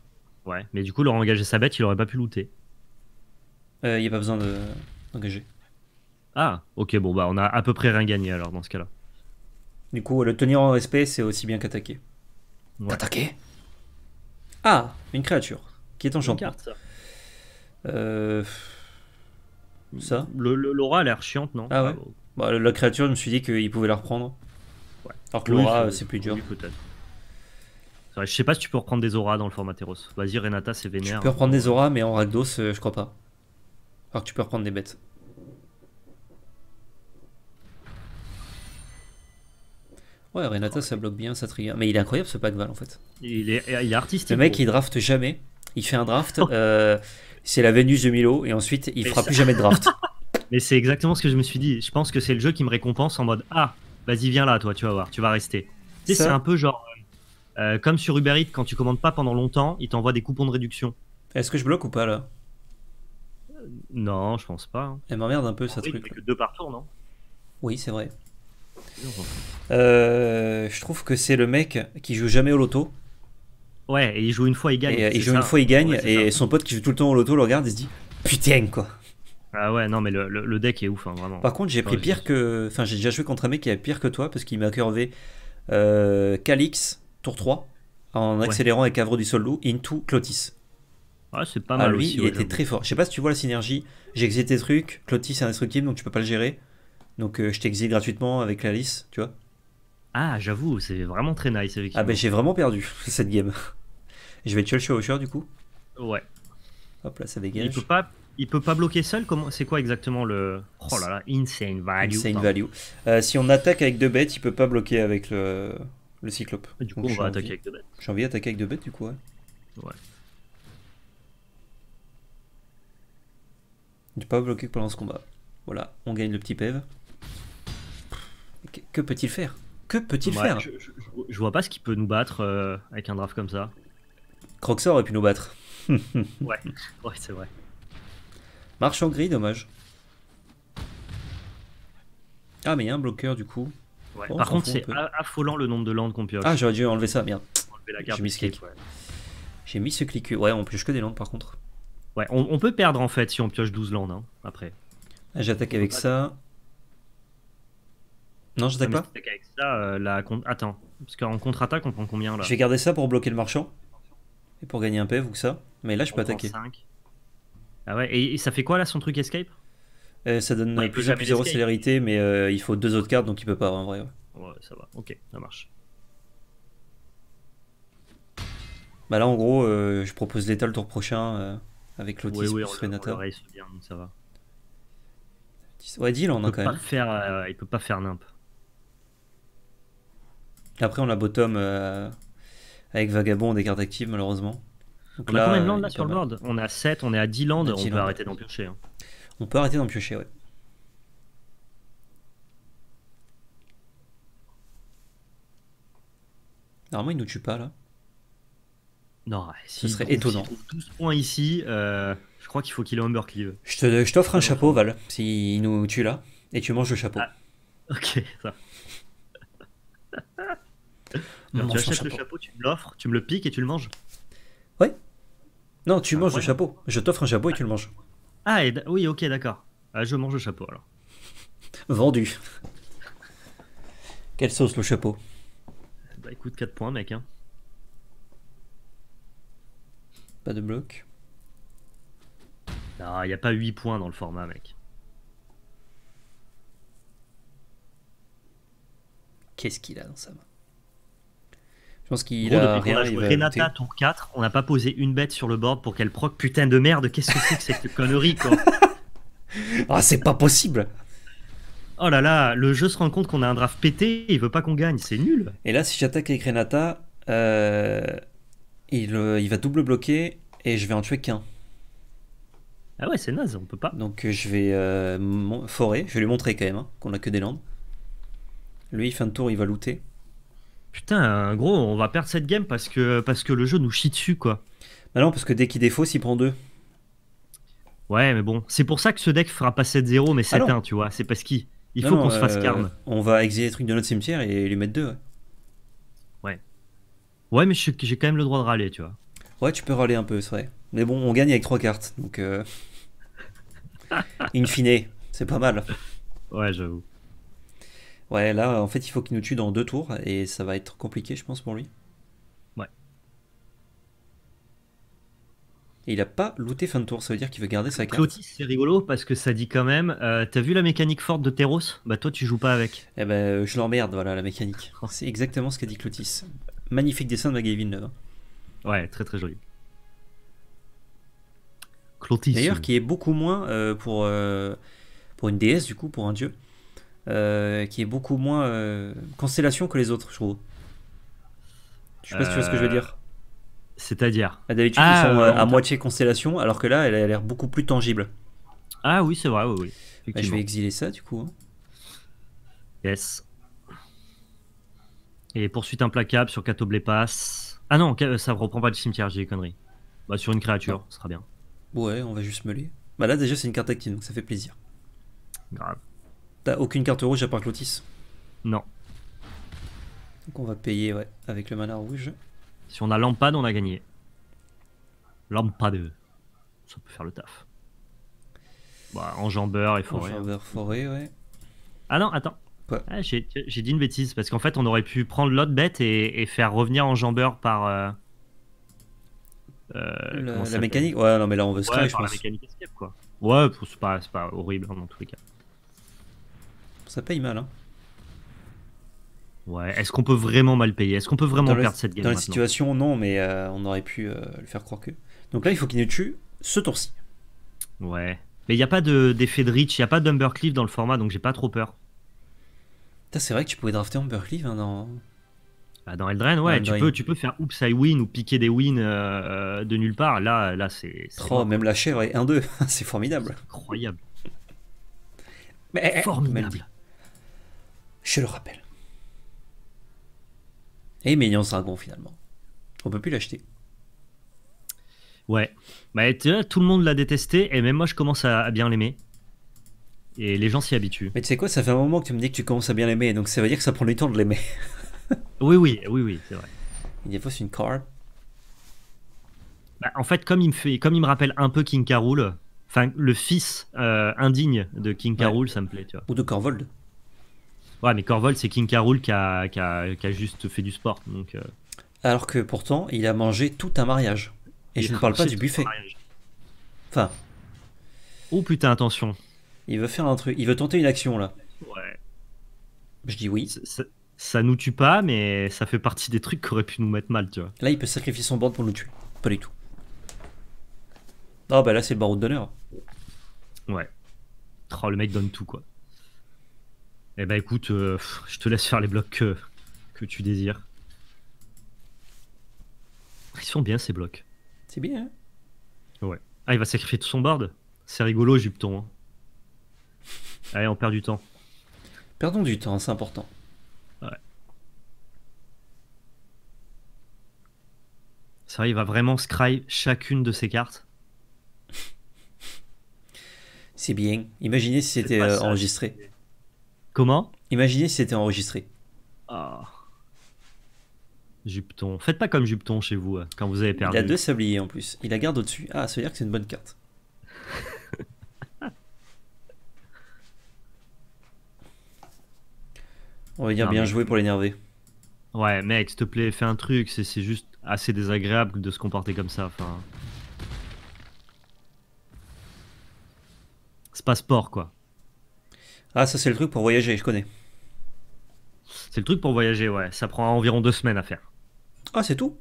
Ouais, mais du coup, il aurait engagé sa bête, il aurait pas pu looter. Il euh, n'y a pas besoin d'engager. De... Ah, ok, bon, bah on a à peu près rien gagné alors dans ce cas-là. Du coup, le tenir en respect, c'est aussi bien qu'attaquer. Ouais. Attaquer. Ah, une créature qui est enchantée. Euh... Ça le, le, Laura a l'air chiante, non? Ah ouais bah, la créature, je me suis dit qu'il pouvait la reprendre. Ouais. Alors que Laura, oui, c'est plus dur. Peut-être. Je sais pas si tu peux reprendre des auras dans le format Theros. Vas-y, Renata, c'est vénère. Tu peux reprendre des auras, mais en Rakdos, je crois pas. Alors que tu peux reprendre des bêtes. Ouais, Renata, ça bloque bien, ça trigger. Mais il est incroyable ce pack Val en fait. Il est, il est artistique. Le mec, il drafte jamais. Il fait un draft, euh, c'est la Vénus de Milo, et ensuite il mais fera ça... plus jamais de draft. Mais c'est exactement ce que je me suis dit. Je pense que c'est le jeu qui me récompense en mode ah, vas-y, viens là, toi, tu vas voir, tu vas rester. Tu sais, ça... c'est un peu genre. Euh, comme sur Uber Eats, quand tu commandes pas pendant longtemps, il t'envoie des coupons de réduction. Est-ce que je bloque ou pas là? euh, Non, je pense pas. Hein. Elle m'emmerde un peu, ça truc. Il n'y a que deux par tour, non? Oui, c'est vrai. Euh, je trouve que c'est le mec qui joue jamais au loto. Ouais, et il joue une fois, il gagne. Et, il joue ça. une fois, il gagne, ouais, et ça. son pote qui joue tout le temps au loto le regarde et se dit putain quoi. Ah ouais, non mais le, le, le deck est ouf, hein, vraiment. Par contre, j'ai pris pire que. Enfin, j'ai déjà joué contre un mec qui est pire que toi parce qu'il m'a curvé euh, Calix. tour trois, en accélérant ouais. avec Avro du Sol Loup, into Klothys. Ouais, c'est pas mal ah, lui, aussi. Il était ouais, très fort. Je sais pas si tu vois la synergie. J'exile tes trucs, Klothys est indestructible, donc tu peux pas le gérer. Donc euh, je t'exile gratuitement avec la liste, tu vois. Ah, j'avoue, c'est vraiment très nice. Ah ben, bah, j'ai vraiment perdu cette game. Je vais tuer le Chevaucheur, du coup. Ouais. Hop là, ça dégage. Il peut pas, il peut pas bloquer seul. Comment, c'est quoi exactement le... Oh là là, insane value. Insane value. Euh, si on attaque avec deux bêtes, il peut pas bloquer avec le... Le cyclope. Et du coup, donc, on va attaquer envie... avec deux bêtes. J'ai envie d'attaquer avec deux bêtes, du coup, ouais. Ouais. Ne pas bloquer pendant ce combat. Voilà, on gagne le petit P E V. Que peut-il faire? Que peut-il ouais, faire je, je, je vois pas ce qui peut nous battre euh, avec un draft comme ça. Croxa aurait pu nous battre. ouais, ouais, c'est vrai. Marche en gris, dommage. Ah, mais il y a un bloqueur, du coup. Ouais. Bon, Par contre, c'est affolant le nombre de landes qu'on pioche. Ah, j'aurais dû enlever ça, merde. J'ai mis ce clic. Ouais. J'ai mis ce clic. Ouais, on pioche que des landes par contre. Ouais, on, on peut perdre en fait si on pioche douze landes hein, après. Ah, j'attaque avec ça. Non, j'attaque pas. J'attaque avec ça. Euh, la... Attends, parce qu'en contre-attaque, on prend combien là? Je vais garder ça pour bloquer le marchand. Et pour gagner un P F ou ça. Mais là, je peux attaquer. cinq. Ah ouais, et, et ça fait quoi là son truc escape? euh, Ça donne ouais, plus, plus zéro célérité, mais euh, il faut deux autres cartes donc il peut pas en vrai. Ouais, ouais ça va, ok, ça marche. Bah là en gros, euh, je propose l'état le tour prochain euh, avec Klothys ouais, ouais, plus Renata. Ouais, bien, donc ça va. Ouais, deal on a quand même. Faire, euh, il peut pas faire nimp. Après, on a bottom euh, avec Vagabond, des cartes actives malheureusement. Donc on là, a combien de landes là sur le board? On a sept, on est à dix landes, on, on peut arrêter d'en piocher. Hein. On peut arrêter d'en piocher, ouais. Normalement, il nous tue pas là. Non, si ce serait étonnant. Si trouve douze points ici, euh, je crois qu'il faut qu'il ait Humbercleave. Je t'offre un chapeau, Val, s'il nous tue là, et tu manges le chapeau. Ah, ok, ça. Alors, tu achètes chapeau. Le chapeau, tu me l'offres, tu me le piques et tu le manges. Ouais. Non, tu ah, manges ouais. le chapeau. Je t'offre un chapeau et tu le manges. Ah, et oui, ok, d'accord. Ah, je mange le chapeau alors. Vendu. Quelle sauce le chapeau? Bah écoute, quatre points, mec. Hein. Pas de bloc. Non, il n'y a pas huit points dans le format, mec. Qu'est-ce qu'il a dans sa main? Je pense qu'il a rien. Renata, tour quatre, on n'a pas posé une bête sur le board pour qu'elle proc. Putain de merde, qu'est-ce que c'est que cette connerie, quoi? Ah, c'est pas possible. Oh là là, le jeu se rend compte qu'on a un draft pété, il veut pas qu'on gagne, c'est nul. Et là, si j'attaque avec Renata, euh, il, il va double bloquer et je vais en tuer qu'un. Ah ouais, c'est naze, on peut pas. Donc je vais euh, forer, je vais lui montrer quand même hein, qu'on a que des landes. Lui, fin de tour, il va looter. Putain, gros, on va perdre cette game parce que, parce que le jeu nous chie dessus, quoi. Bah non, parce que dès qu'il défausse, il prend deux. Ouais, mais bon, c'est pour ça que ce deck fera pas sept zéro, mais sept un, ah tu vois. C'est parce qu'il il faut qu'on euh, se fasse carme. On va exiler les trucs de notre cimetière et lui mettre deux. Ouais. Ouais, ouais mais j'ai quand même le droit de râler, tu vois. Ouais, tu peux râler un peu, c'est vrai. Mais bon, on gagne avec trois cartes, donc... Euh... In fine, c'est pas mal. Ouais, j'avoue. Ouais, là, en fait, il faut qu'il nous tue dans deux tours, et ça va être compliqué, je pense, pour lui. Ouais. Et il a pas looté fin de tour, ça veut dire qu'il veut garder sa carte. Klothys, c'est rigolo, parce que ça dit quand même... Euh, T'as vu la mécanique forte de Theros? Bah toi, tu joues pas avec. Eh ben, bah, je l'emmerde, voilà, la mécanique. C'est exactement ce qu'a dit Klothys. Magnifique dessin de Maggie Villeneuve. Ouais, très très joli. Klothys. D'ailleurs, qui est beaucoup moins euh, pour, euh, pour une déesse, du coup, pour un dieu. Euh, qui est beaucoup moins euh, Constellation que les autres, je trouve. Je sais pas euh... si tu vois ce que je veux dire. C'est-à-dire d'habitude, ah, ils sont euh, à moitié Constellation, alors que là, elle a l'air beaucoup plus tangible. Ah oui, c'est vrai, oui, oui. Bah, je vais exiler ça, du coup. Yes. Et poursuite implacable sur Catoblépas. Ah non, ça reprend pas du cimetière, j'ai des conneries. Bah, sur une créature, ce sera bien. Ouais, on va juste meuler. Bah là, déjà, c'est une carte active, donc ça fait plaisir. Grave. T'as aucune carte rouge à part Klothys? Non. Donc on va payer ouais, avec le mana rouge. Si on a Lampade, on a gagné. Lampade. Ça peut faire le taf. Bah, enjambeur et forêt. Enjambeur, forêt, ouais. Ah non, attends. Ouais. Ah, j'ai dit une bêtise parce qu'en fait, on aurait pu prendre l'autre bête et, et faire revenir enjambeur par. Euh, euh, le, la mécanique? Ouais, non, mais là, on veut se créer, je pense. La mécanique escape, quoi. Ouais, c'est pas, pas horrible hein, dans tous les cas. Ça paye mal, hein. Ouais, est-ce qu'on peut vraiment mal payer? Est-ce qu'on peut vraiment dans perdre le, cette game? Dans la situation, non, mais euh, on aurait pu euh, le faire croire que... Donc là, il faut qu'il nous tue ce tour-ci. Ouais. Mais il n'y a pas d'effet de, de reach, il n'y a pas d'Humbercleave dans le format, donc j'ai pas trop peur. C'est vrai que tu pouvais drafter Humbercleave hein, dans... Bah, dans Eldraine, ouais, dans tu, Eldraine. Peux, tu peux faire Oops, I win ou piquer des wins euh, de nulle part. Là, là c'est... Oh, même la chèvre est un deux, c'est formidable. Incroyable. Mais, formidable. Je le rappelle. Et Mélian Dragon finalement. On peut plus l'acheter. Ouais. Bah, tout le monde l'a détesté et même moi je commence à, à bien l'aimer. Et les gens s'y habituent. Mais tu sais quoi, ça fait un moment que tu me dis que tu commences à bien l'aimer, donc ça veut dire que ça prend du temps de l'aimer. Oui, oui, oui, oui, c'est vrai. Il défausse une card. Bah, en fait, comme il me fait, comme il me rappelle un peu King Karul, enfin le fils euh, indigne de King Karul, ouais. Ça me plaît, tu vois. Ou de Korvold. Ouais, mais Korvold, c'est King Karul qui a, qui, a, qui a juste fait du sport. Donc, euh... alors que pourtant, il a mangé tout un mariage. Et je ne parle pas du buffet. Enfin. Oh putain, attention. Il veut faire un truc. Il veut tenter une action là. Ouais. Je dis oui. Ça, ça, ça nous tue pas, mais ça fait partie des trucs qui auraient pu nous mettre mal, tu vois. Là, il peut sacrifier son board pour nous tuer. Pas du tout. Ah, oh, bah là, c'est le barreau d'honneur. Ouais. Oh, le mec donne tout, quoi. Eh bah écoute, euh, je te laisse faire les blocs que, que tu désires. Ils sont bien ces blocs. C'est bien, hein. Ouais. Ah, il va sacrifier tout son board. C'est rigolo, Jupton. Hein. Allez, on perd du temps. Perdons du temps, c'est important. Ouais. C'est vrai, il va vraiment scry chacune de ses cartes. C'est bien. Imaginez si c'était euh, enregistré. Comment? Imaginez si c'était enregistré. Ah. Oh. Jupton. Faites pas comme Jupton chez vous quand vous avez perdu. Il a deux sabliers en plus. Il la garde au-dessus. Ah, ça veut dire que c'est une bonne carte. On va dire non, bien mais... joué pour l'énerver. Ouais, mec, s'il te plaît, fais un truc. C'est juste assez désagréable de se comporter comme ça. Enfin... c'est pas sport, quoi. Ah, ça, c'est le truc pour voyager, je connais. C'est le truc pour voyager, ouais. Ça prend environ deux semaines à faire. Ah, c'est tout?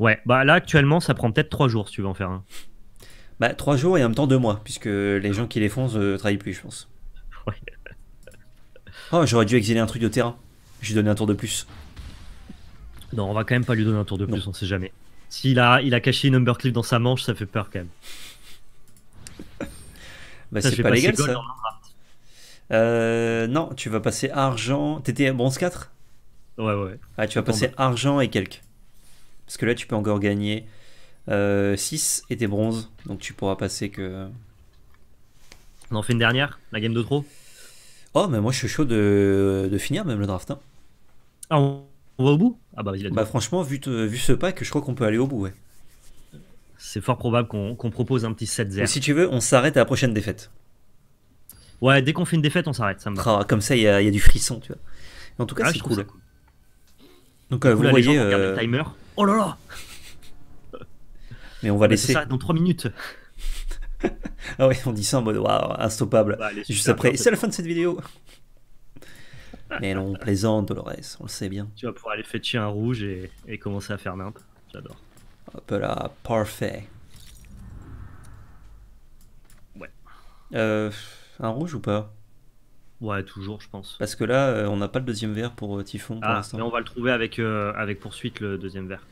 Ouais, bah là, actuellement, ça prend peut-être trois jours, si tu veux en faire un. Bah, trois jours et en même temps deux mois, puisque les gens qui les font ne travaillent plus, je pense. Ouais. Oh, j'aurais dû exiler un truc de terrain. Je lui donnais un tour de plus. Non, on va quand même pas lui donner un tour de plus, non. On sait jamais. S'il a, il a caché une Humbercliff dans sa manche, ça fait peur quand même. Bah, c'est pas légal, ça. Euh, non, tu vas passer argent. T'étais bronze quatre? Ouais, ouais. Ah, tu vas passer argent et quelques. Parce que là, tu peux encore gagner euh, six et t'es bronze. Donc tu pourras passer que. On en fait une dernière? La game de trop? Oh, mais moi je suis chaud de, de finir même le draft. Hein. Ah, on, on va au bout? Ah, bah vas-y. Bah, franchement, vu, te, vu ce pack, je crois qu'on peut aller au bout, ouais. C'est fort probable qu'on qu'on propose un petit sept zéro. Si tu veux, on s'arrête à la prochaine défaite. Ouais, dès qu'on fait une défaite, on s'arrête. Ça me va. Oh, comme ça, il y, y a du frisson, tu vois. En tout cas, ah, c'est cool. cool. Donc, euh, cool, vous là, voyez. Euh... Regarde le timer. Oh là là. Mais on va mais laisser. Ça, dans trois minutes. Ah ouais, on dit ça en mode waouh, instoppable. Bah, juste après. C'est la fin de cette vidéo. Mais non, plaisante, Dolores, on le sait bien. Tu vas pouvoir aller fetcher un rouge et, et commencer à faire nimp. J'adore. Hop là, parfait. Ouais. Euh. Un rouge ou pas? Ouais, toujours, je pense. Parce que là, euh, on n'a pas le deuxième vert pour euh, Typhon ah, pour l'instant. Mais on va le trouver avec, euh, avec poursuite, le deuxième vert.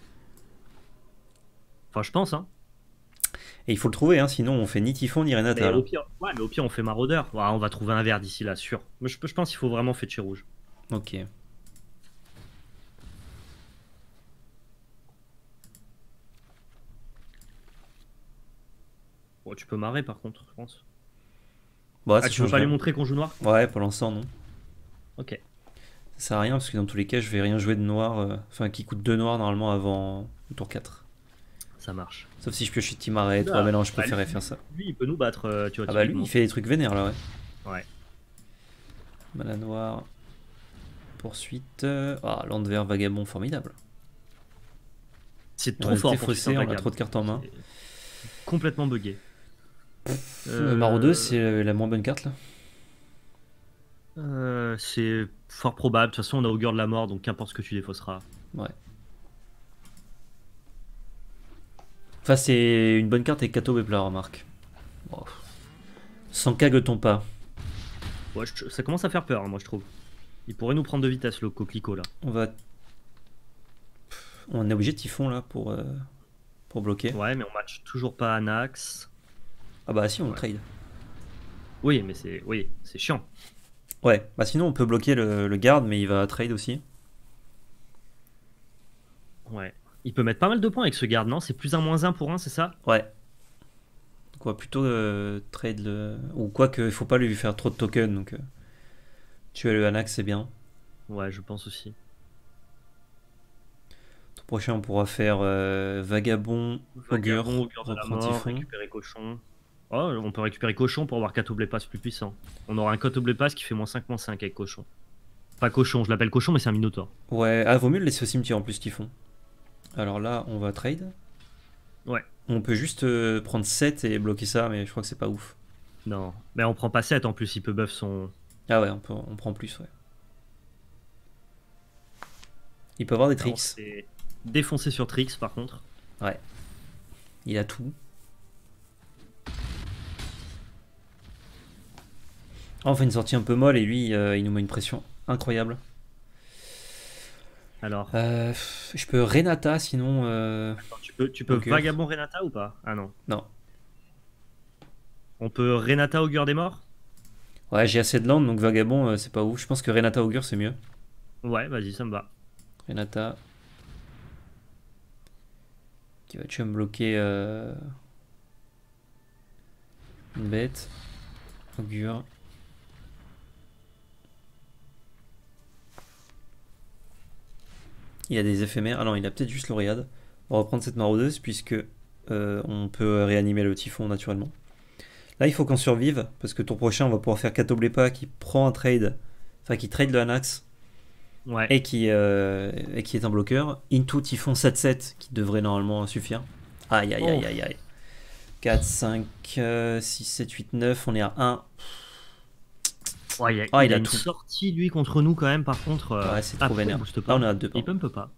Enfin, je pense, hein. Et il faut le trouver, hein, sinon on fait ni Typhon ni Renata. Mais au pire, ouais, mais au pire, on fait Maraudeur. Ouais, on va trouver un vert d'ici là, sûr. Mais je, je pense qu'il faut vraiment fetcher rouge. Ok. Bon, tu peux marrer, par contre, je pense. Bon, ah, tu veux pas lui montrer qu'on joue noir? Ouais, pour l'instant, non. Ok. Ça sert à rien, parce que dans tous les cas, je vais rien jouer de noir, euh, enfin, qui coûte deux noirs normalement avant le tour quatre. Ça marche. Sauf si je pioche Timaret et toi, mais non, je préférais faire ça. Lui, il peut nous battre, euh, tu vois. Ah bah lui, il fait des trucs vénères, là, ouais. Ouais. Mana noir. Poursuite. Ah, Landvert, Vagabond, formidable. C'est trop fort, faussé, on a trop de cartes en main. Complètement buggé. Euh... Maraudeur, c'est la moins bonne carte là. Euh, c'est fort probable. De toute façon, on a Augure de la Mort, donc qu'importe ce que tu défausseras. Ouais. Enfin, c'est une bonne carte avec Catoblépas, remarque. Oh. Sans cague-t-on pas. Ouais, je... ça commence à faire peur, hein, moi je trouve. Il pourrait nous prendre de vitesse le coquelicot là. On va. On est obligé de Typhon là pour euh... pour bloquer. Ouais, mais on match toujours pas Anax. Ah bah si, on ouais. trade. Oui, mais c'est oui, c'est chiant. Ouais, bah sinon on peut bloquer le, le garde, mais il va trade aussi. Ouais. Il peut mettre pas mal de points avec ce garde, non? C'est plus un moins un pour un, c'est ça? Ouais. Donc on va plutôt euh, trade le... Ou quoi que, il faut pas lui faire trop de tokens, donc... Euh, tuer le Anax, c'est bien. Ouais, je pense aussi. prochain on pourra faire euh, Vagabond, Vagabond Augure, Augure de la mort, récupérer Cochon. Oh, on peut récupérer Cochon pour avoir Catoblépas plus puissant. On aura un Catoblépas qui fait moins cinq moins cinq avec Cochon. Pas Cochon, je l'appelle Cochon mais c'est un Minotaure. Ouais, ah, vaut mieux le laisser au cimetière en plus qu'ils font. Alors là on va trade. Ouais. On peut juste euh, prendre sept et bloquer ça, mais je crois que c'est pas ouf. Non, mais on prend pas sept en plus, il peut buff son... Ah ouais, on, peut, on prend plus, ouais. Il peut avoir des tricks. Défoncé sur tricks par contre. Ouais. Il a tout. Oh, on fait une sortie un peu molle et lui, euh, il nous met une pression incroyable. Alors, euh, je peux Renata sinon. Euh... Attends, tu peux, tu peux Vagabond Renata ou pas? Ah non. Non. On peut Renata Augure des Morts? Ouais, j'ai assez de land donc Vagabond euh, c'est pas ouf. Je pense que Renata Augure c'est mieux. Ouais, vas-y, ça me va. Renata. Qui va-tu me bloquer euh... une bête? Augure. Il a des éphémères. Ah non, il a peut-être juste l'Oréade. On va reprendre cette maraudeuse puisque euh, on peut réanimer le typhon naturellement. Là, il faut qu'on survive parce que tour prochain, on va pouvoir faire Catoblépas qui prend un trade, enfin qui trade le Anax ouais. et, qui, euh, et qui est un bloqueur. Into typhon sept sept qui devrait normalement suffire. Aïe, aïe, aïe, aïe, aïe. quatre, cinq, six, sept, huit, neuf. On est à un. Oh, il a, ah, il il a, a une tout. sortie lui contre nous quand même par contre. Euh, ouais, c'est trop vénère. Ah, on a deux. Il pump pas.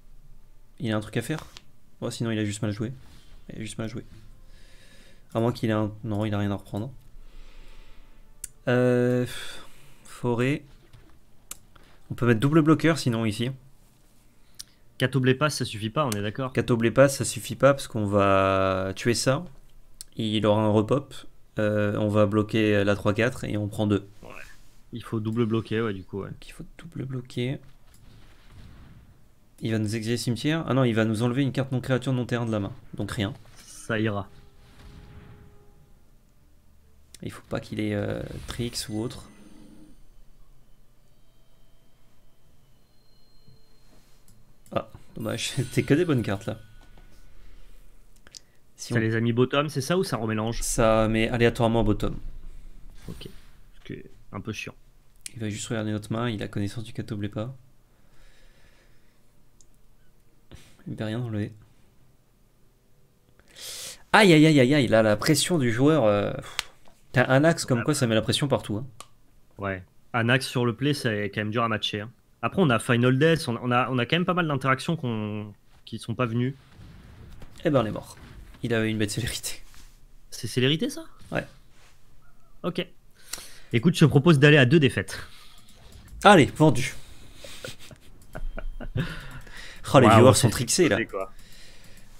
Il a un truc à faire. Oh, sinon il a juste mal joué. Il a juste mal joué. À moins qu'il ait un... Non, il a rien à reprendre. Euh... Forêt. On peut mettre double bloqueur sinon ici. Catoblépas ça suffit pas, on est d'accord. Catoblépas ça suffit pas parce qu'on va tuer ça. Il aura un repop. Euh, on va bloquer la trois quatre et on prend deux. Ouais. Il faut double bloquer, ouais, du coup. Ouais. Donc, il faut double bloquer. Il va nous exiler cimetière. Ah non, il va nous enlever une carte non créature non terrain de la main. Donc rien. Ça ira. Il faut pas qu'il ait euh, tricks ou autre. Ah, dommage. C'était que des bonnes cartes là. Si ça on... les a mis bottom, c'est ça ou ça remélange? Ça met aléatoirement bottom. Ok. Parce que... un peu chiant. Il va juste regarder notre main, il a connaissance du Catoblépas. Il ne peut rien enlever. Aïe aïe aïe aïe aïe, là la pression du joueur. Euh... T'as un axe comme ouais. quoi ça met la pression partout. Hein. Ouais, un axe sur le play c'est quand même dur à matcher. Hein. Après on a Final Death, on a, on a quand même pas mal d'interactions qu'on... qui sont pas venues. Eh ben on est mort. Il avait une bête célérité. C'est célérité ça? Ouais. Ok. Écoute, je te propose d'aller à deux défaites. Allez, vendu. Oh, les wow, viewers sont trixés là. Quoi.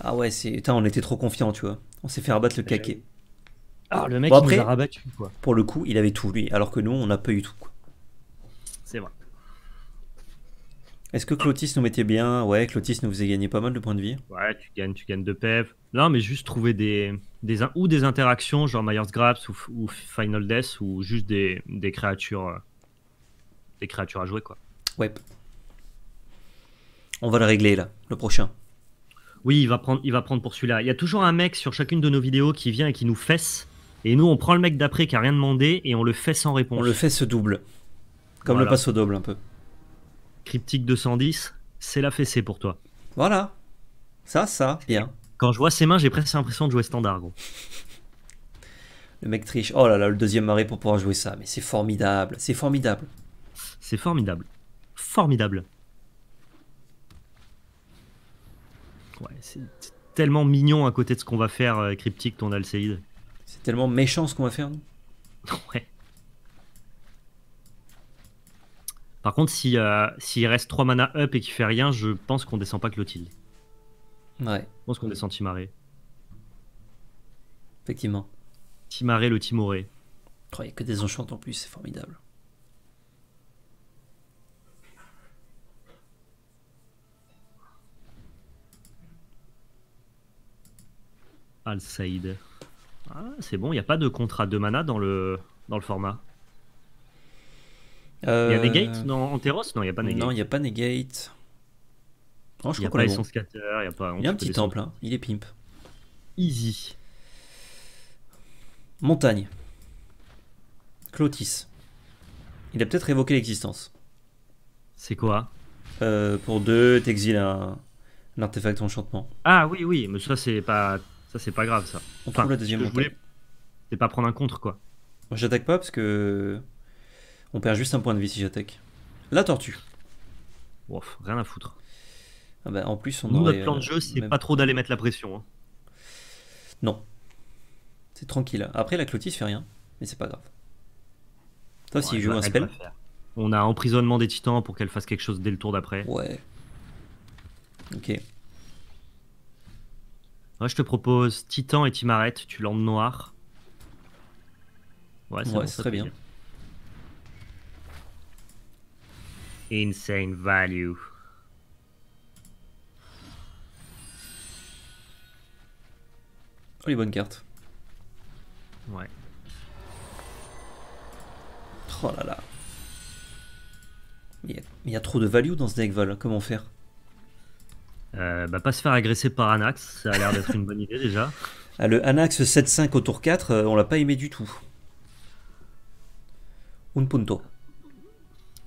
Ah ouais, c'est... Putain, on était trop confiants, tu vois. On s'est fait rabattre le caquet. Ah, le mec bon, après, il nous a rabattu, quoi. Pour le coup, il avait tout, lui. Alors que nous, on n'a pas eu tout, quoi. C'est vrai. Est-ce que Klothys nous mettait bien? Ouais, Klothys nous faisait gagner pas mal de points de vie. Ouais, tu gagnes, tu gagnes de pep. Non, mais juste trouver des... Des in ou des interactions genre Mayor's Grasp ou, ou Final Death ou juste des, des créatures euh, des créatures à jouer quoi. Ouais. On va le régler là, le prochain. Oui, il va prendre, il va prendre pour celui-là. Il y a toujours un mec sur chacune de nos vidéos qui vient et qui nous fesse. Et nous on prend le mec d'après qui a rien demandé et on le fesse sans réponse. On le fesse double. Comme voilà. Le passe au double un peu. Cryptique deux cent dix, c'est la fessée pour toi. Voilà. Ça, ça, bien. Quand je vois ses mains, j'ai presque l'impression de jouer standard, gros. Le mec triche. Oh là là, le deuxième arrêt pour pouvoir jouer ça. Mais c'est formidable, c'est formidable. C'est formidable. Formidable. Ouais, c'est tellement mignon à côté de ce qu'on va faire, euh, Cryptique, ton Alcéide. C'est tellement méchant ce qu'on va faire, non? Ouais. Par contre, s'il si, euh, si reste trois mana up et qu'il fait rien, je pense qu'on descend pas Clotilde. Ouais. Je pense qu'on est sans Timaré. Effectivement. Timaré le Timoré. Il n'y a que des enchantes en plus, c'est formidable. Al-Saïd. Ah, c'est bon, il n'y a pas de contrat de mana dans le, dans le format. Il euh... y a Negate en Theros? Non, il n'y a pas Negate. Non, il n'y a pas Negate. Oh, je il n'y a pas son scatter, il n'y a pas... Il y a un petit temple, hein. Il est pimp. Easy. Montagne. Klothys. Il a peut-être évoqué l'existence. C'est quoi euh, Pour deux, t'exiles un, un artefact enchantement. Ah oui, oui, mais ça c'est pas, ça, pas grave ça. On enfin, trouve la deuxième montagne. Voulais... C'est pas prendre un contre quoi. J'attaque pas parce que... On perd juste un point de vie si j'attaque. La tortue. Ouf, rien à foutre. Ah bah, en plus, on Nous, aurait, notre plan de jeu, c'est même... pas trop d'aller mettre la pression. Hein. Non. C'est tranquille. Après, la Klothys fait rien, mais c'est pas grave. Toi, s'il joue un spell. On a emprisonnement des titans pour qu'elle fasse quelque chose dès le tour d'après. Ouais. Ok. Moi, je te propose titan et timarette. Tu l'emmes noir. Ouais, c'est ouais, bon, très bien. bien. Insane value. Oh, les bonnes cartes. Ouais. Oh là là. Mais il y a trop de value dans ce deck, Val. Comment faire euh, bah, pas se faire agresser par Anax. Ça a l'air d'être une bonne idée déjà. Ah, le Anax sept cinq au tour quatre, on l'a pas aimé du tout. Un punto.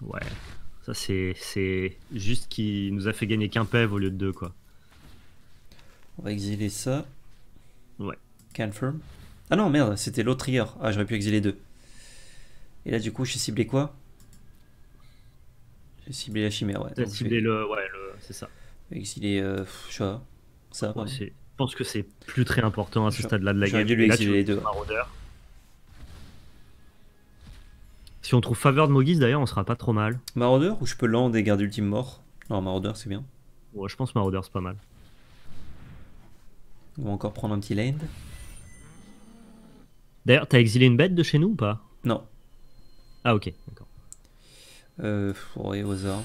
Ouais. Ça, c'est juste qu'il nous a fait gagner qu'un pev au lieu de deux, quoi. On va exiler ça. Ouais. Confirm. Ah non, merde, c'était l'autre trigger. Ah, j'aurais pu exiler deux. Et là, du coup, j'ai ciblé quoi? J'ai ciblé la chimère, ouais. J'ai ciblé le... Ouais, le... c'est ça. Exiler... Euh, ça, ça ouais, je pense que c'est plus très important à ce stade-là de la game. J'ai dû lui exiler les deux. Maraudeur. Si on trouve faveur de Mogis, d'ailleurs, on sera pas trop mal. Maraudeur ou je peux land et garder ultime mort? Non, Maraudeur, c'est bien. Ouais, je pense Maraudeur, c'est pas mal. On va encore prendre un petit land. D'ailleurs, t'as exilé une bête de chez nous ou pas? Non. Ah ok, d'accord. Euh, ouais, au hasard.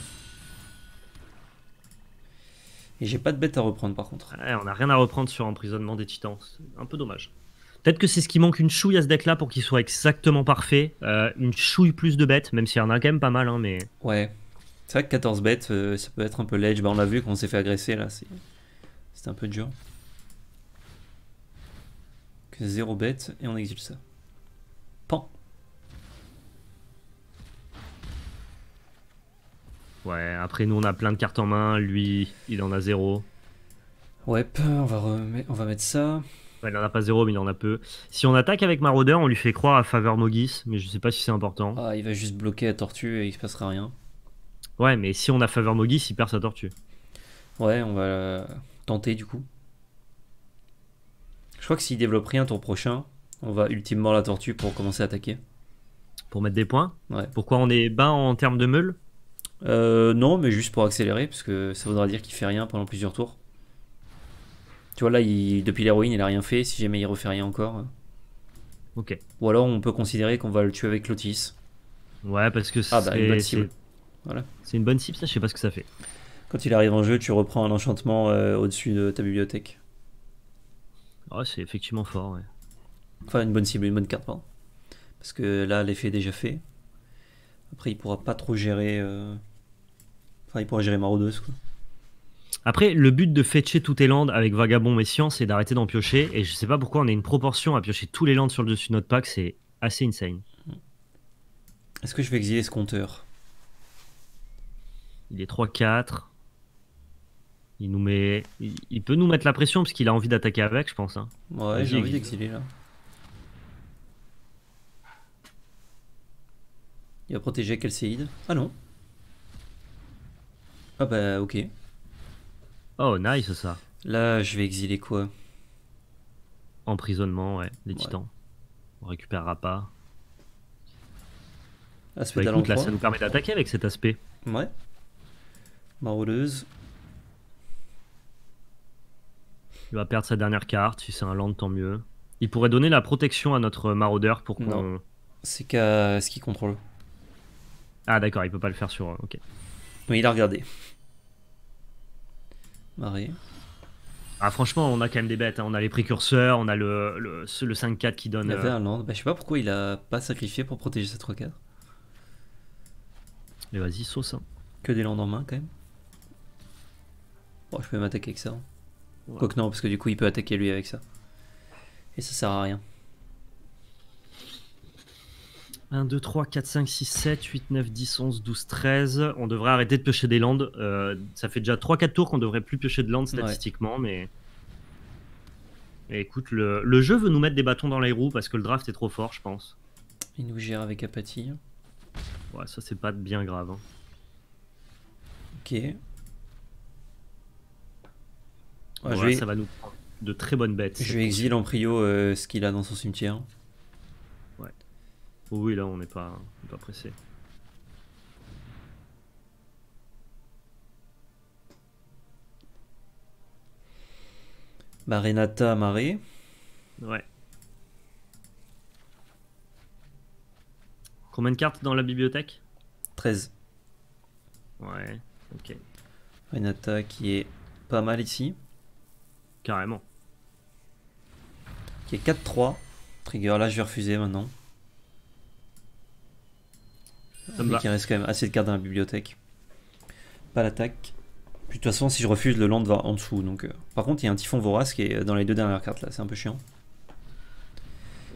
Et j'ai pas de bête à reprendre par contre. Ouais, on a rien à reprendre sur emprisonnement des titans. Un peu dommage. Peut-être que c'est ce qui manque une chouille à ce deck là pour qu'il soit exactement parfait. Euh, une chouille plus de bêtes, même s'il y en a quand même pas mal. Hein, mais... Ouais, c'est vrai que quatorze bêtes, euh, ça peut être un peu ledge. Bah, on l'a vu quand on s'est fait agresser là, c'était un peu dur. zéro bête et on exile ça. Pan. Ouais, après nous on a plein de cartes en main, lui il en a zéro. Ouais, on va, remet... on va mettre ça. Ouais, il en a pas zéro mais il en a peu. Si on attaque avec Maraudeur, on lui fait croire à faveur Mogis, mais je sais pas si c'est important. Ah, il va juste bloquer la tortue et il se passera rien. Ouais, mais si on a faveur Mogis, il perd sa tortue. Ouais, on va tenter du coup. Je crois que s'il développe rien tour prochain, on va ultimement la tortue pour commencer à attaquer. Pour mettre des points? Ouais. Pourquoi on est bas en termes de meule? euh, Non, mais juste pour accélérer, parce que ça voudra dire qu'il fait rien pendant plusieurs tours. Tu vois, là, il, depuis l'héroïne, il a rien fait. Si jamais il refait rien encore. Ok. Ou alors, on peut considérer qu'on va le tuer avec Klothys. Ouais, parce que c'est ah bah, une bonne cible. Voilà. C'est une bonne cible, ça, je sais pas ce que ça fait. Quand il arrive en jeu, tu reprends un enchantement euh, au-dessus de ta bibliothèque. Oh, c'est effectivement fort, ouais. Enfin, une bonne cible, une bonne carte, pardon. Parce que là, l'effet est déjà fait. Après, il pourra pas trop gérer... Euh... Enfin, il pourra gérer Maraudeuse, quoi. Après, le but de fetcher toutes les landes avec Vagabond Messian, c'est d'arrêter d'en piocher. Et je sais pas pourquoi on a une proportion à piocher tous les landes sur le dessus de notre pack, c'est assez insane. Est-ce que je vais exiler ce compteur? Il est trois quatre. Il nous met, il peut nous mettre la pression parce qu'il a envie d'attaquer avec, je pense. Hein. Ouais, j'ai envie d'exiler là. Il va protéger Calcéide. Ah non. Ah bah ok. Oh nice ça. Là, je vais exiler quoi? Emprisonnement, ouais, des titans. Ouais. On récupérera pas. Aspect bah, écoute, là, ça nous permet d'attaquer avec cet aspect. Ouais. Maraudeuse. Il va perdre sa dernière carte, si c'est un land tant mieux. Il pourrait donner la protection à notre maraudeur pour qu'on... C'est qu'à ce qu'il contrôle. Ah d'accord, il peut pas le faire sur... Ok. Oui, il a regardé. Marée. Ah franchement, on a quand même des bêtes, hein. On a les précurseurs, on a le, le, le cinq quatre qui donne... Il avait un land, bah, je sais pas pourquoi il a pas sacrifié pour protéger sa trois quatre. Mais vas-y, sauce. Hein. Que des lands en main quand même. Oh, je peux même attaquer avec ça. Hein. Ouais. Quoique non, parce que du coup il peut attaquer lui avec ça. Et ça sert à rien. un, deux, trois, quatre, cinq, six, sept, huit, neuf, dix, onze, douze, treize. On devrait arrêter de piocher des landes. Euh, ça fait déjà trois quatre tours qu'on devrait plus piocher de landes statistiquement. Ouais. Mais et écoute, le, le jeu veut nous mettre des bâtons dans les roues parce que le draft est trop fort, je pense. Il nous gère avec apathie. Ouais, ça c'est pas bien grave. Hein. Ok. Ouais, voilà, je vais... ça va nous prendre de très bonnes bêtes. Je vais exil en prio euh, ce qu'il a dans son cimetière. Oui, là on n'est pas, pas pressé. Bah Renata Marée. Ouais. Combien de cartes dans la bibliothèque? Treize. Ouais, ok. Renata qui est pas mal ici. Carrément. Qui est quatre trois. Trigger, là je vais refuser maintenant. Mais il reste quand même assez de cartes dans la bibliothèque. Pas l'attaque. Puis de toute façon, si je refuse, le land va en dessous. Donc, euh... par contre, il y a un typhon vorace qui est dans les deux dernières cartes là. C'est un peu chiant.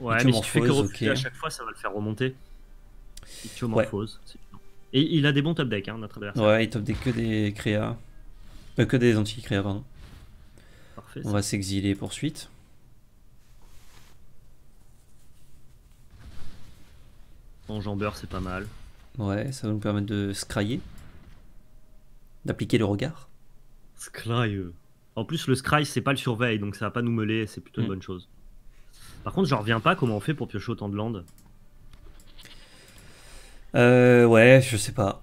Ouais, mais si tu fais que refuser okay. à chaque fois, ça va le faire remonter. Ichthyophose. Ouais. Et il a des bons top decks, hein, notre adversaire. Ouais, il top deck que des créas, euh, que des anti-créas, pardon. Parfait. On va s'exiler poursuite. Enjambeur, c'est pas mal. Ouais, ça va nous permettre de scryer. D'appliquer le regard. Scry. En plus, le scry, c'est pas le surveille, donc ça va pas nous mêler, c'est plutôt mmh. une bonne chose. Par contre, je reviens pas comment on fait pour piocher autant de landes. Euh, ouais, je sais pas.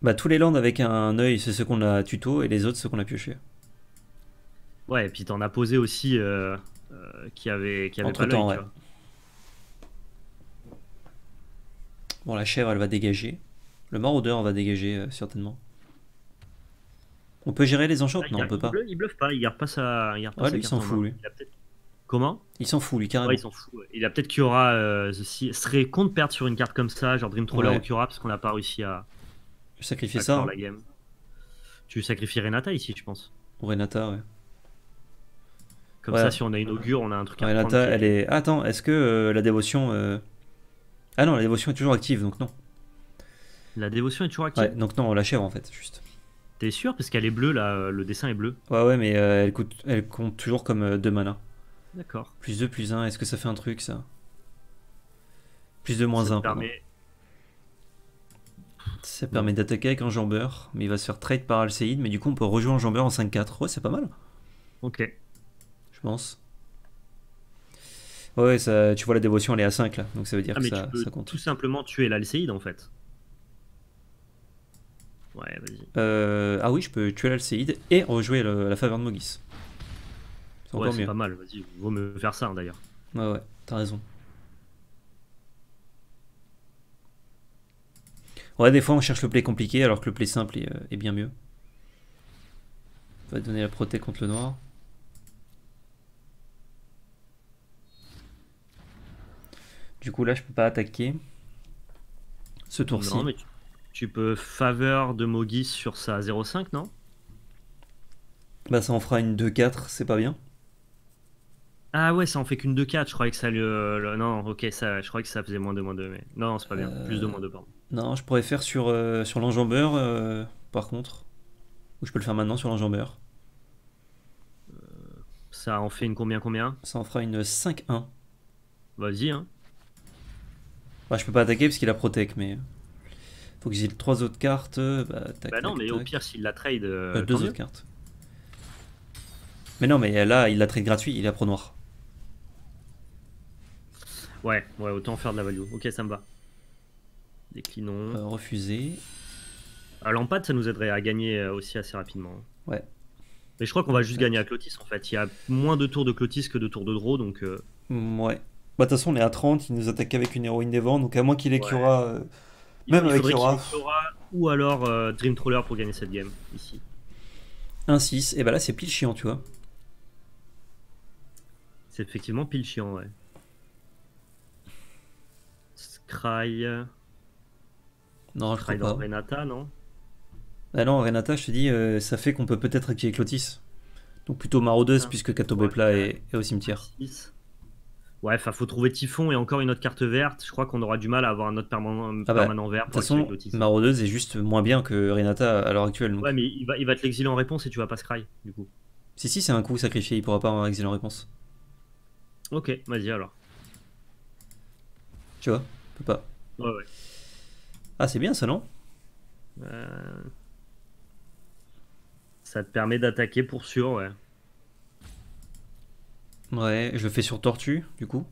Bah, tous les landes avec un œil, c'est ceux qu'on a tuto, et les autres, ceux qu'on a pioché. Ouais, et puis t'en as posé aussi euh, euh, qui avait, qui avait entre pas l'œil, ouais. Bon, la chèvre, elle va dégager. Le maraudeur va dégager, euh, certainement. On peut gérer les enchantes? Non, on peut pas. Il bluffe pas, il garde pas sa, il garde pas ouais, sa lui, carte. Il s'en fout, lui. Il Comment Il s'en fout, lui, carrément. Ouais, il s'en fout. Il a peut-être Kiora. Euh, ce serait con de perdre sur une carte comme ça, genre Dream Trawler ouais. ou Kiora, parce qu'on n'a pas réussi à... Sacrifier ça hein. la game. Tu sacrifies Renata ici, je pense. Renata, ouais. Comme ouais. ça, si on a une augure, on a un truc à Renata, prendre. Elle est... Attends, est-ce que euh, la dévotion... Euh... Ah non, la dévotion est toujours active, donc non. La dévotion est toujours active. Ouais, donc non, on la chèvre en fait, juste. T'es sûr? Parce qu'elle est bleue, là, le dessin est bleu. Ouais, ouais, mais euh, elle, coûte, elle compte toujours comme euh, deux mana. D'accord. Plus deux, plus un, est-ce que ça fait un truc, ça? Plus deux, moins un, permet... Ça ouais. permet d'attaquer avec enjambeur, mais il va se faire trade par Alcéide, mais du coup, on peut rejouer enjambeur en cinq quatre. Ouais, c'est pas mal. Ok. Je pense. Ouais, ça, tu vois la dévotion elle est à cinq là, donc ça veut dire ah, que mais ça, tu peux ça compte. Tout simplement tuer l'Alcéide en fait. Ouais, vas-y. Euh, ah oui, je peux tuer l'Alcéide et rejouer le, la faveur de Mogis. C'est ouais, c'est pas mal, vas-y, vaut me faire ça hein, d'ailleurs. Ouais, ouais, t'as raison. Ouais, des fois on cherche le play compliqué alors que le play simple est, euh, est bien mieux. On va donner la protect contre le noir. Du coup, là, je peux pas attaquer ce tour-ci. Non, mais tu, tu peux faveur de Mogis sur sa zéro cinq, non? Bah, ça en fera une deux quatre, c'est pas bien. Ah ouais, ça en fait qu'une deux quatre, je croyais que ça... Le, le, non, ok, ça, je croyais que ça faisait moins deux, moins deux, mais... Non, non c'est pas bien, euh... plus deux, moins deux, pardon. Non, je pourrais faire sur, euh, sur l'enjambeur, euh, par contre. Ou je peux le faire maintenant sur l'enjambeur. Euh, ça en fait une combien, combien? Ça en fera une cinq un. Vas-y, hein. Bah, je peux pas attaquer parce qu'il a protect, mais faut que j'ai trois autres cartes. Bah, tac, bah non, tac, mais tac. Au pire, s'il la trade. Euh, euh, deux autres cartes. Mais non, mais là, il la trade gratuit, il a pro noir. Ouais, ouais, autant faire de la value. Ok, ça me va. Déclinons. Euh, refuser. À l'empate, ça nous aiderait à gagner aussi assez rapidement. Ouais. Mais je crois qu'on va juste ouais. gagner à Klothys en fait. Il y a moins de tours de Klothys que de tours de draw, donc. Euh... Ouais. Bah de toute façon on est à trente, il nous attaque avec une héroïne des vents, donc à moins qu'il ait ouais. Kiora, euh, même avec Kiora. Ou alors euh, Dream Trawler pour gagner cette game, ici. un six, et bah là c'est pile chiant, tu vois. C'est effectivement pile chiant, ouais. Scry... Non, Scry je crois dans pas. Renata, non Ah non, Renata, je te dis, euh, ça fait qu'on peut peut-être activer Klothys. Donc plutôt maraudeuse, ah, puisque Catoblépas est, est au cimetière. Ouais, enfin, faut trouver Typhon et encore une autre carte verte. Je crois qu'on aura du mal à avoir un autre permanent, ah bah, permanent vert. De toute façon, maraudeuse est juste moins bien que Renata à l'heure actuelle. Donc. Ouais, mais il va, il va te l'exiler en réponse et tu vas pas scry, du coup. Si, si, c'est un coup sacrifié, il pourra pas exiler en réponse. Ok, vas-y alors. Tu vois, on peut pas. Ouais, ouais. Ah, c'est bien ça, non? euh... Ça te permet d'attaquer pour sûr, ouais. Ouais, je le fais sur Tortue, du coup.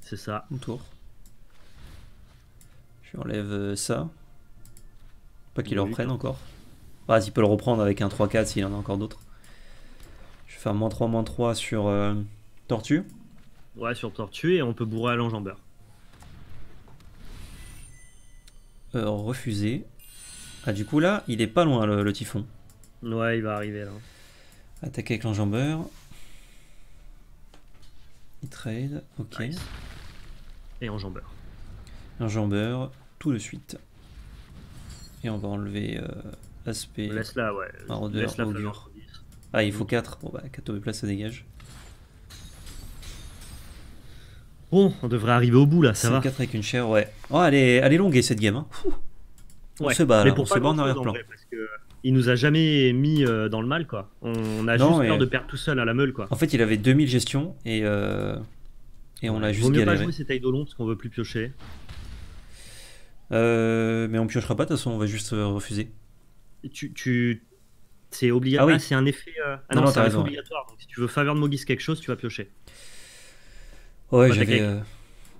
C'est ça. Mon tour. Je enlève ça. Pas qu'il le reprenne encore. Ah, s'il peut le reprendre avec un trois quatre s'il en a encore d'autres. Je vais faire moins trois, moins trois sur euh, Tortue. Ouais, sur Tortue, et on peut bourrer à l'enjambeur. Euh, refuser. Ah, du coup, là, il est pas loin, le, le Typhon. Ouais, il va arriver, là. Attaquer avec l'enjambeur. Il trade, ok. Nice. Et enjambeur. Enjambeur, tout de suite. Et on va enlever euh, aspect. Laisse là, ouais. Marauder, augure. Ah, il faut quatre. Bon, bah, Catoblépas, ça dégage. Bon, on devrait arriver au bout, là, ça va. quatre avec une chair, ouais. Oh, elle est, elle est longue, cette game. Hein. On ouais. se bat, là. Mais pour on se bat en arrière-plan. Il nous a jamais mis dans le mal, quoi. On a non, juste mais... peur de perdre tout seul à la meule, quoi. En fait, il avait deux mille gestion et, euh... et on ouais, a juste galéré. Vaut mieux pas jouer ces tailles de long parce qu'on veut plus piocher. Euh... Mais on piochera pas, de toute façon, on va juste refuser. Tu... tu... C'est obligatoire, ah, oui. c'est un effet... Euh... Ah non, non, non c'est un effet obligatoire. Ouais. Donc, si tu veux faveur de Mogis quelque chose, tu vas piocher. Ouais, j'avais... Euh...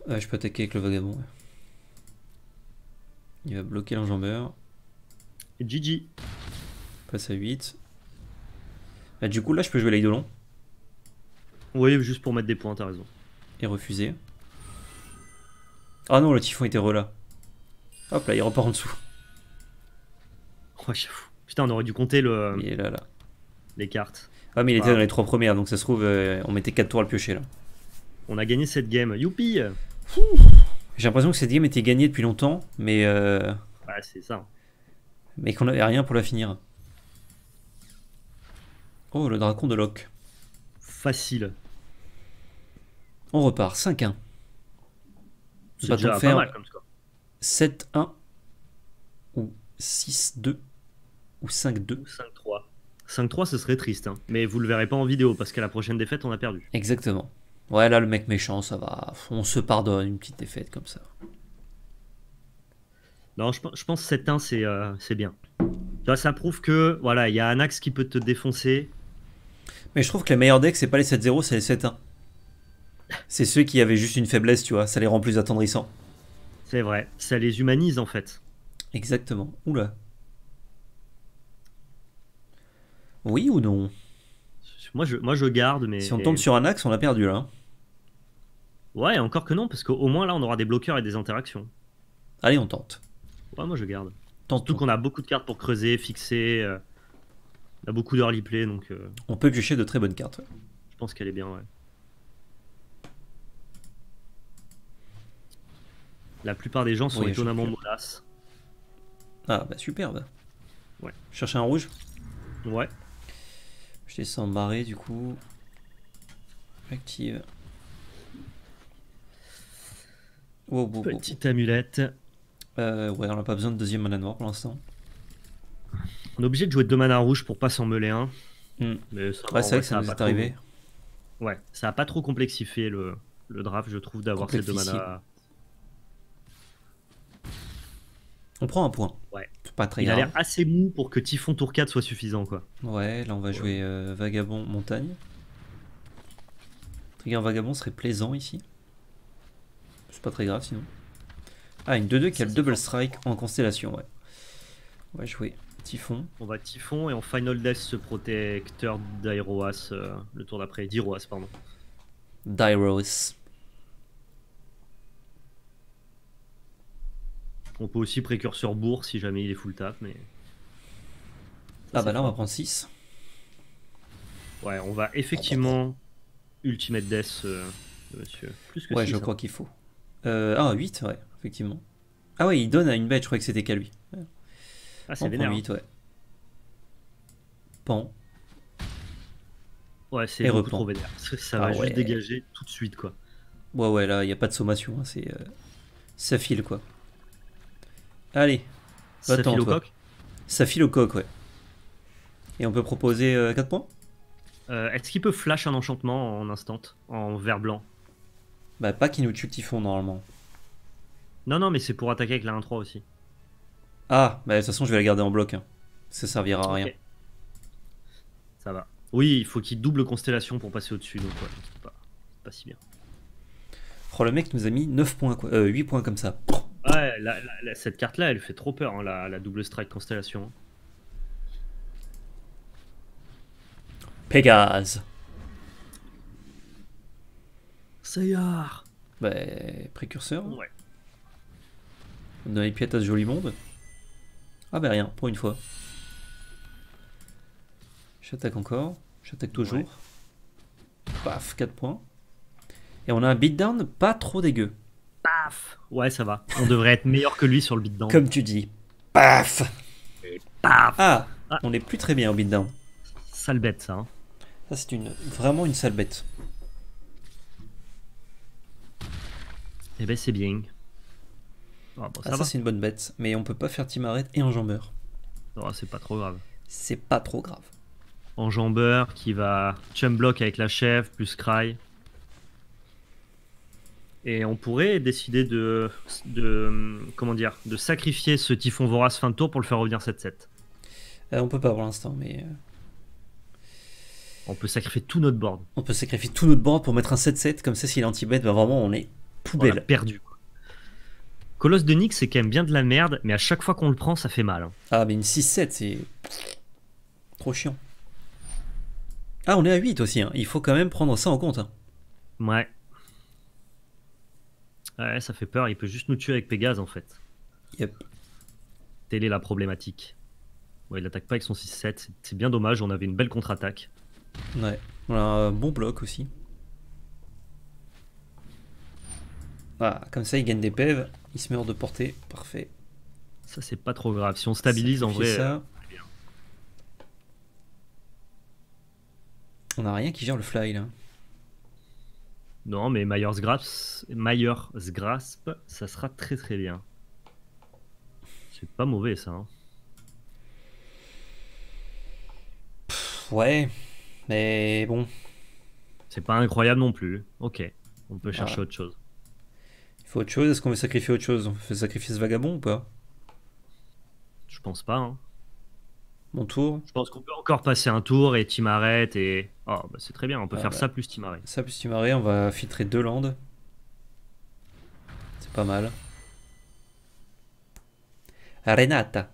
Ouais, je peux attaquer avec le vagabond. Ouais. Il va bloquer l'enjambeur. Et G G. Passe à huit. Ah, du coup, là, je peux jouer l'Eidolon. Oui, juste pour mettre des points, t'as raison. Et refuser. Ah non, le Typhon était relâ. Hop là, il repart en dessous. Oh, j'avoue. Putain, on aurait dû compter le... Il est là, là. Les cartes. Ah, mais il était ah. dans les trois premières, donc ça se trouve, euh, on mettait quatre tours à le piocher, là. On a gagné cette game. Youpi! J'ai l'impression que cette game était gagnée depuis longtemps, mais... Euh... Ouais, c'est ça. Mais qu'on n'avait rien pour la finir. Oh, le dracon de Locke. Facile. On repart, cinq un. C'est déjà pas mal comme score. sept un. Ou six deux. Ou cinq deux. Ou cinq trois. cinq trois, ce serait triste. Hein. Mais vous le verrez pas en vidéo, parce qu'à la prochaine défaite, on a perdu. Exactement. Ouais, là, le mec méchant, ça va. On se pardonne une petite défaite comme ça. Non, je, je pense que sept un, c'est euh, bien. Là, ça prouve que voilà, il y a un axe qui peut te défoncer. Mais je trouve que les meilleurs decks, c'est pas les sept zéro, c'est les sept un. C'est ceux qui avaient juste une faiblesse, tu vois. Ça les rend plus attendrissants. C'est vrai. Ça les humanise, en fait. Exactement. Oula. Oui ou non? Moi je, moi, je garde, mais... Si on tombe sur un axe, on l'a perdu, là. Ouais, encore que non, parce qu'au moins, là, on aura des bloqueurs et des interactions. Allez, on tente. Ouais, moi je garde. Tente tout qu'on a beaucoup de cartes pour creuser, fixer. Euh, on a beaucoup d'early play, donc. Euh, on peut piocher de très bonnes cartes. Ouais. Je pense qu'elle est bien, ouais. La plupart des gens sont oui, étonnamment molasses. Ah bah superbe. Ouais. Chercher un rouge. Ouais. Je descends barré du coup. J'active. Wow, wow, Petite wow. amulette. Euh, ouais, on n'a pas besoin de deuxième mana noir pour l'instant. On est obligé de jouer deux mana rouges pour pas s'en mêler un. Mmh. Mais ça, ouais, c'est vrai que ça, ça nous est arrivé. Trop... Ouais, ça a pas trop complexifié le, le draft, je trouve, d'avoir ces deux mana. On prend un point. Ouais. Pas très Il grave. a l'air assez mou pour que Typhon tour quatre soit suffisant, quoi. Ouais, là on va ouais. jouer euh, Vagabond Montagne. Trigger Vagabond serait plaisant ici. C'est pas très grave sinon. Ah, une deux deux qui a le double strike en Constellation, ouais. On va jouer Typhon. On va Typhon et on Final Death ce protecteur d'Aeroas euh, le tour d'après. D'Iroas, pardon. D'Iroas. On peut aussi précurseur bourg si jamais il est full tap, mais... Ça, ah bah là, on va prendre six. Ouais, on va effectivement Ultimate Death, euh, monsieur. Plus que ouais, six, je hein. crois qu'il faut. Euh, ah, huit, ouais. Effectivement. Ah ouais, il donne à une bête, je croyais que c'était qu'à lui. Ouais. Ah, c'est vénère. huit, ouais. Pan. Ouais, c'est beaucoup trop vénère. Ça va ah, juste ouais. dégager tout de suite, quoi. Ouais, ouais, là, il n'y a pas de sommation. Hein, c'est, euh, ça file, quoi. Allez. Ça file au coq. Ça file au coq, ouais. Et on peut proposer euh, quatre points. Euh, Est-ce qu'il peut flash un enchantement en instant, en vert blanc? Bah, pas qu'il nous tue le typhon, normalement. Non, non, mais c'est pour attaquer avec la un trois aussi. Ah, bah de toute façon, je vais la garder en bloc. Hein. Ça servira à okay. rien. Ça va. Oui, il faut qu'il double Constellation pour passer au-dessus, donc ouais, c'est pas, pas si bien. Oh, le mec nous a mis neuf points, quoi. Euh, huit points comme ça. Ouais, la, la, cette carte-là, elle fait trop peur, hein, la, la double strike Constellation. Pégase. Seyar. Bah, précurseur. Ouais. On a les piètes à ce joli monde. Ah bah rien, pour une fois. J'attaque encore, j'attaque toujours. Ouais. Paf, quatre points. Et on a un beatdown pas trop dégueu. Paf. Ouais, ça va. On devrait être meilleur que lui sur le beatdown. Comme tu dis. Paf. Et paf. Ah, ah, on est plus très bien au beatdown. Sale bête, ça. Hein. Ça, c'est une, vraiment une sale bête. Eh ben, c'est bien. Oh, bon, ça, ah, ça c'est une bonne bête, mais on peut pas faire team arrête et enjambeur. Oh, c'est pas trop grave. C'est pas trop grave. Enjambeur qui va chum block avec la chèvre plus cry. Et on pourrait décider de, de comment dire, de sacrifier ce typhon vorace fin de tour pour le faire revenir sept sept. Euh, on peut pas pour l'instant, mais on peut sacrifier tout notre board. On peut sacrifier tout notre board pour mettre un sept sept comme ça. S'il est anti-bête, ben vraiment on est poubelle, on a perdu. Colosse de Nyx, c'est quand même bien de la merde, mais à chaque fois qu'on le prend, ça fait mal. Hein. Ah, mais une six sept, c'est trop chiant. Ah, on est à huit aussi, hein. Il faut quand même prendre ça en compte. Hein. Ouais. Ouais, ça fait peur, il peut juste nous tuer avec Pégase, en fait. Yep. Telle est la problématique. Ouais, il attaque pas avec son six sept, c'est bien dommage, on avait une belle contre-attaque. Ouais, on a un bon bloc aussi. Ah, comme ça, il gagne des pèves, il se met hors de portée, parfait. Ça, c'est pas trop grave. Si on stabilise, en vrai, ça. Bien. On a rien qui gère le fly, là. Non, mais Mayor's Grasp, Mayor's Grasp, ça sera très très bien. C'est pas mauvais, ça. Hein. Pff, ouais, mais bon. C'est pas incroyable non plus. Ok, on peut chercher ah. autre chose. Autre chose, est-ce qu'on veut sacrifier autre chose? On fait sacrifier ce vagabond ou pas? Je pense pas. Hein. Mon tour. Je pense qu'on peut encore passer un tour et team arrête et. Oh, bah c'est très bien, on peut ah faire bah. ça plus team arrête. Ça plus team arrête, on va filtrer deux landes. C'est pas mal. Renata.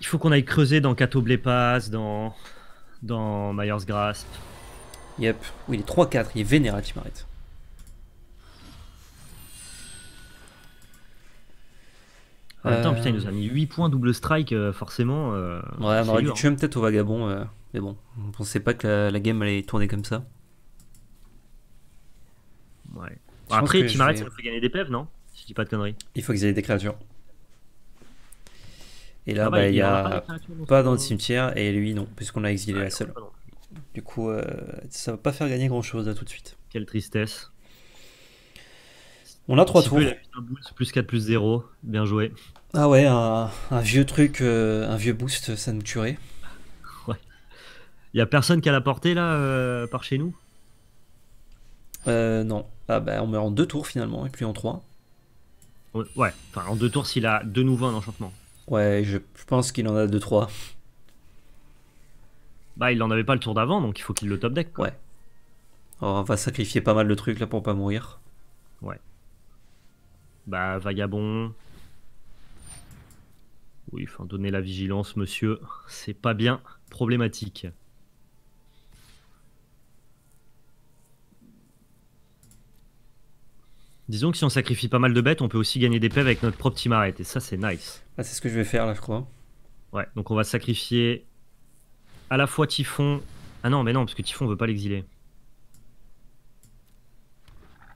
Il faut qu'on aille creuser dans Catoblépas, dans. dans Mayor's Grasp. Yep, oui, il est trois quatre, il est vénère à team arrête. En même temps, putain, il nous a mis huit points double strike, euh, forcément. Euh, ouais, on aurait dû tuer peut-être au vagabond, euh, mais bon, on pensait pas que la, la game allait tourner comme ça. Ouais. Bon, après, team arrête, vais... ça nous fait gagner des pèves, non? Si je dis pas de conneries. Il faut qu'ils aient des créatures. Et là, ah bah, il n'y a pas dans le cimetière, et lui, non, puisqu'on a exilé ouais, la seule. Du coup, euh, ça va pas faire gagner grand chose là tout de suite. Quelle tristesse. On a trois tours. plus quatre plus zéro. Bien joué. Ah ouais, un, un vieux truc, euh, un vieux boost, ça nous tuerait. Ouais. Y'a personne qui a la portée là, euh, par chez nous? Euh, non. Ah bah, on meurt en deux tours finalement, et puis en trois. Ouais, enfin en deux tours s'il a de nouveau un enchantement. Ouais, je pense qu'il en a deux trois. Bah, il n'en avait pas le tour d'avant, donc il faut qu'il le top deck. Quoi. Ouais. Alors, on va sacrifier pas mal de trucs là pour pas mourir. Ouais. Bah, vagabond. Oui, enfin, donner la vigilance, monsieur. C'est pas bien problématique. Disons que si on sacrifie pas mal de bêtes, on peut aussi gagner des pèves avec notre propre team arrête. Et ça, c'est nice. Ah, c'est ce que je vais faire là, je crois. Ouais, donc on va sacrifier. À la fois Typhon. Ah non, mais non, parce que Typhon veut pas l'exiler.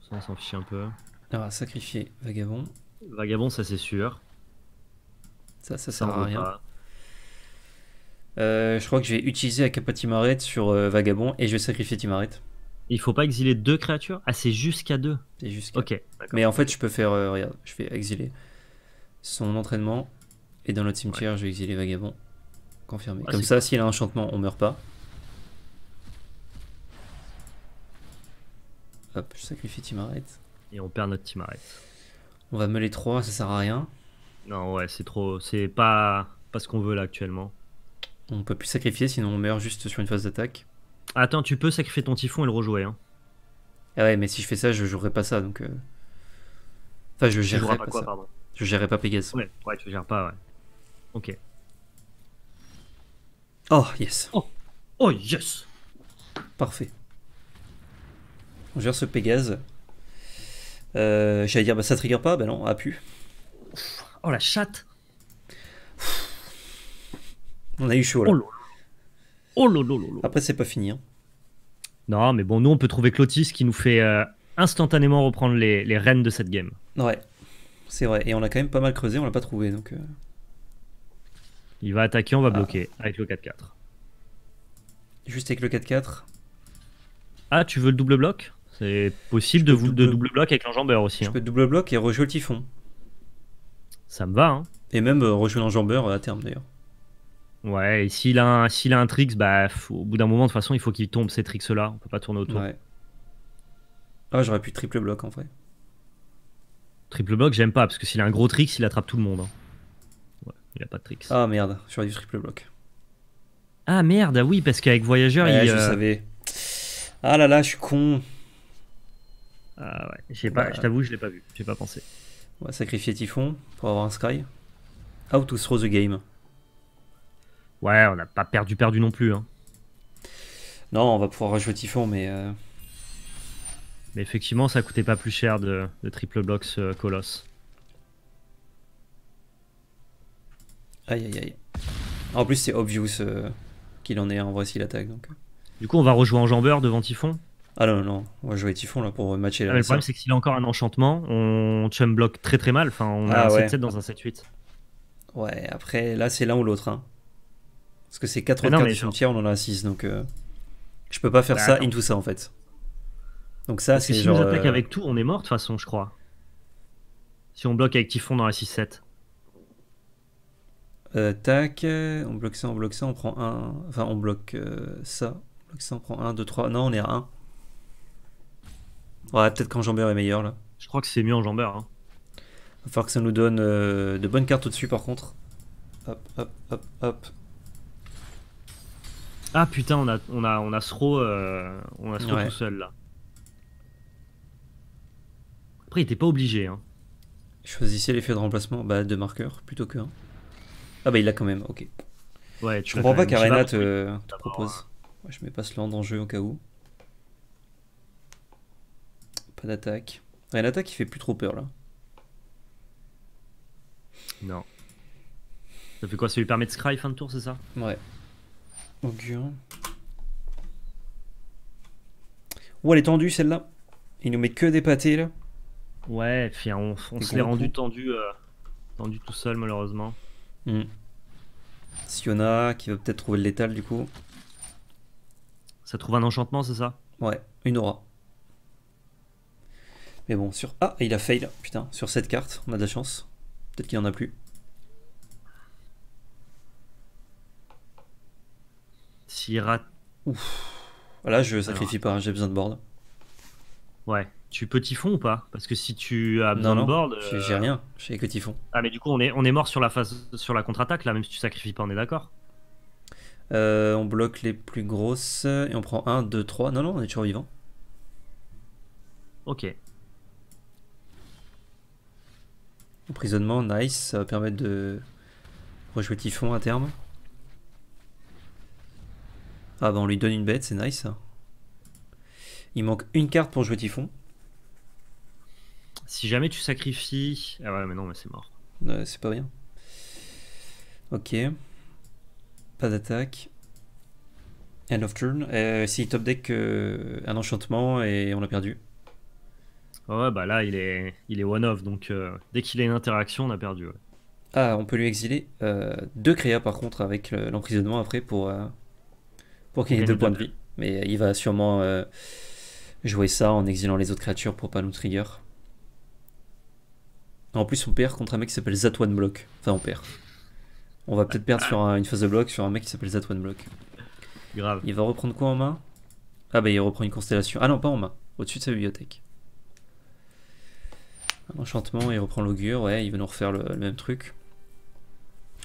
Ça, on s'en fiche un peu. On va sacrifier Vagabond. Vagabond, ça c'est sûr. Ça, ça sert à rien. Pas. Euh, je crois que je vais utiliser Akapa Timaret sur euh, Vagabond et je vais sacrifier Timaret. Il faut pas exiler deux créatures? Ah, c'est jusqu'à deux. C'est jusqu'à... Ok. Mais en fait, je peux faire... Euh, regarde, je fais exiler son entraînement et dans l'autre cimetière, ouais. je vais exiler Vagabond. Confirmé. Ah, comme ça, cool. S'il a un enchantement, on meurt pas. Hop, je sacrifie Timaret. Et on perd notre Timaret. On va meuler trois, ça sert à rien. Non, ouais, c'est trop... C'est pas... pas ce qu'on veut là actuellement. On peut plus sacrifier, sinon on meurt juste sur une phase d'attaque. Attends, tu peux sacrifier ton Typhon et le rejouer. Hein. Ah ouais, mais si je fais ça, je jouerai pas ça, donc... Euh... Enfin, je gérerai pas, pas quoi, ça. Pardon. Je gérerai pas Pégase. Ouais, ouais, tu gères pas, ouais. Ok. Oh, yes. Oh, oh yes. Parfait. On gère ce Pégase. Euh, J'allais dire, bah ça trigger pas, bah non, a pu. Oh la chatte. On a eu chaud là. Oh, oh, oh, oh, oh. Après c'est pas fini. Hein. Non mais bon, nous on peut trouver Klothys qui nous fait euh, instantanément reprendre les, les rênes de cette game. Ouais, c'est vrai. Et on a quand même pas mal creusé, on l'a pas trouvé donc. Euh... Il va attaquer, on va ah. bloquer avec le quatre quatre. Juste avec le quatre quatre. Ah, tu veux le double bloc? C'est possible de, double... de double bloc avec l'enjambeur aussi. Je hein. peux double bloc et rejouer le Typhon. Ça me va. Hein. Et même euh, rejouer l'enjambeur à terme d'ailleurs. Ouais, et s'il a, a un trix, bah, faut, au bout d'un moment, de toute façon, il faut qu'il tombe ces tricks-là. On peut pas tourner autour. Ouais. Ah, j'aurais pu triple bloc en vrai. Triple bloc, j'aime pas, parce que s'il a un gros trix, il attrape tout le monde. Hein. Ouais, il a pas de tricks. Ah merde, j'aurais dû triple bloc. Ah merde, ah oui, parce qu'avec Voyageur, ouais, il. Je euh... savais. Ah là là, je suis con. Ah ouais, je sais pas, bah... je t'avoue, je l'ai pas vu, j'ai pas pensé. On va sacrifier Typhon pour avoir un Sky. How to throw the game. Ouais, on n'a pas perdu perdu non plus. Hein. Non, on va pouvoir rajouter Typhon, mais... Euh... Mais effectivement, ça coûtait pas plus cher de, de triple bloc ce Colosse. Aïe, aïe, aïe. En plus, c'est obvious euh, qu'il en est un, en vrai, s'il attaque. Donc. Du coup, on va rejouer Enjambeur devant Typhon. Ah non, non, on va jouer Typhon là, pour matcher la... Ah, le problème, c'est que s'il a encore un enchantement, on chum block très très mal. Enfin, on ah, a un sept sept ouais. dans un sept huit. Ouais, après, là, c'est l'un ou l'autre. Hein. Parce que c'est quatre cartes du cimetière, on en a six, donc euh, je peux pas faire bah, ça attends. into ça en fait. Donc ça, c'est si genre. Si on attaque euh... avec tout, on est mort de toute façon, je crois. Si on bloque avec Typhon dans la six sept. Euh, tac, on bloque ça, on bloque ça, on prend un. Enfin, on bloque euh, ça, on bloque ça, on prend un, deux, trois. Non, on est à un. Ouais, peut-être qu'enjambeur est meilleur là. Je crois que c'est mieux enjambeur. Hein. Il va falloir que ça nous donne euh, de bonnes cartes au-dessus par contre. Hop, hop, hop, hop. Ah putain, on a on a on a Sro euh, on a Sro ouais. tout seul là. Après il était pas obligé. Hein. Choisissez l'effet de remplacement bah, de marqueur plutôt que. Hein. Ah bah il l'a quand même. Ok. Ouais. Tu je comprends pas qu'Arena te, te propose. Moi, je mets pas ce land en jeu au cas où. Pas d'attaque. Ouais, l'attaque il fait plus trop peur là. Non. Ça fait quoi? Ça lui permet de scry fin de tour, c'est ça? Ouais. Augure. Oh, elle est tendue celle-là. Il nous met que des pâtés là. Ouais, puis on, on se l'est rendu tendu, euh, tendu tout seul malheureusement. Mm. Siona qui va peut-être trouver le létal du coup. Ça trouve un enchantement, c'est ça? Ouais, une aura. Mais bon, sur. Ah, il a fail, putain, sur cette carte, on a de la chance. Peut-être qu'il en a plus. S'il rate... Ouf. Là, je sacrifie Alors. pas, j'ai besoin de board. Ouais. Tu peux Typhon ou pas? Parce que si tu as besoin non, de board... Non, euh... j'ai rien, j'ai que Typhon. Ah, mais du coup, on est, on est mort sur la, phase, sur la contre-attaque, là, même si tu sacrifies pas, on est d'accord? euh, On bloque les plus grosses, et on prend un, deux, trois... Non, non, on est toujours vivant. Ok. Emprisonnement, nice, ça va permettre de rejouer Typhon à terme. Ah bah on lui donne une bête, c'est nice. Il manque une carte pour jouer Typhon. Si jamais tu sacrifies... Ah ouais mais non mais c'est mort. Euh, c'est pas bien. Ok. Pas d'attaque. End of turn. Euh, S'il top deck euh, un enchantement et on l'a perdu. Ouais bah là il est, il est one off donc euh, dès qu'il a une interaction on a perdu. Ouais. Ah, on peut lui exiler euh, deux créas par contre avec l'emprisonnement après pour, euh, pour qu'il ait deux points de vie. Mais euh, il va sûrement euh, jouer ça en exilant les autres créatures pour pas nous trigger. En plus on perd contre un mec qui s'appelle Zatwin Block. Enfin on perd. On va peut-être perdre sur un, une phase de bloc sur un mec qui s'appelle Zatwin Block. Grave. Il va reprendre quoi en main? Ah bah il reprend une constellation. Ah non pas en main, au-dessus de sa bibliothèque. Un enchantement, il reprend l'augure, ouais, il veut nous refaire le, le même truc.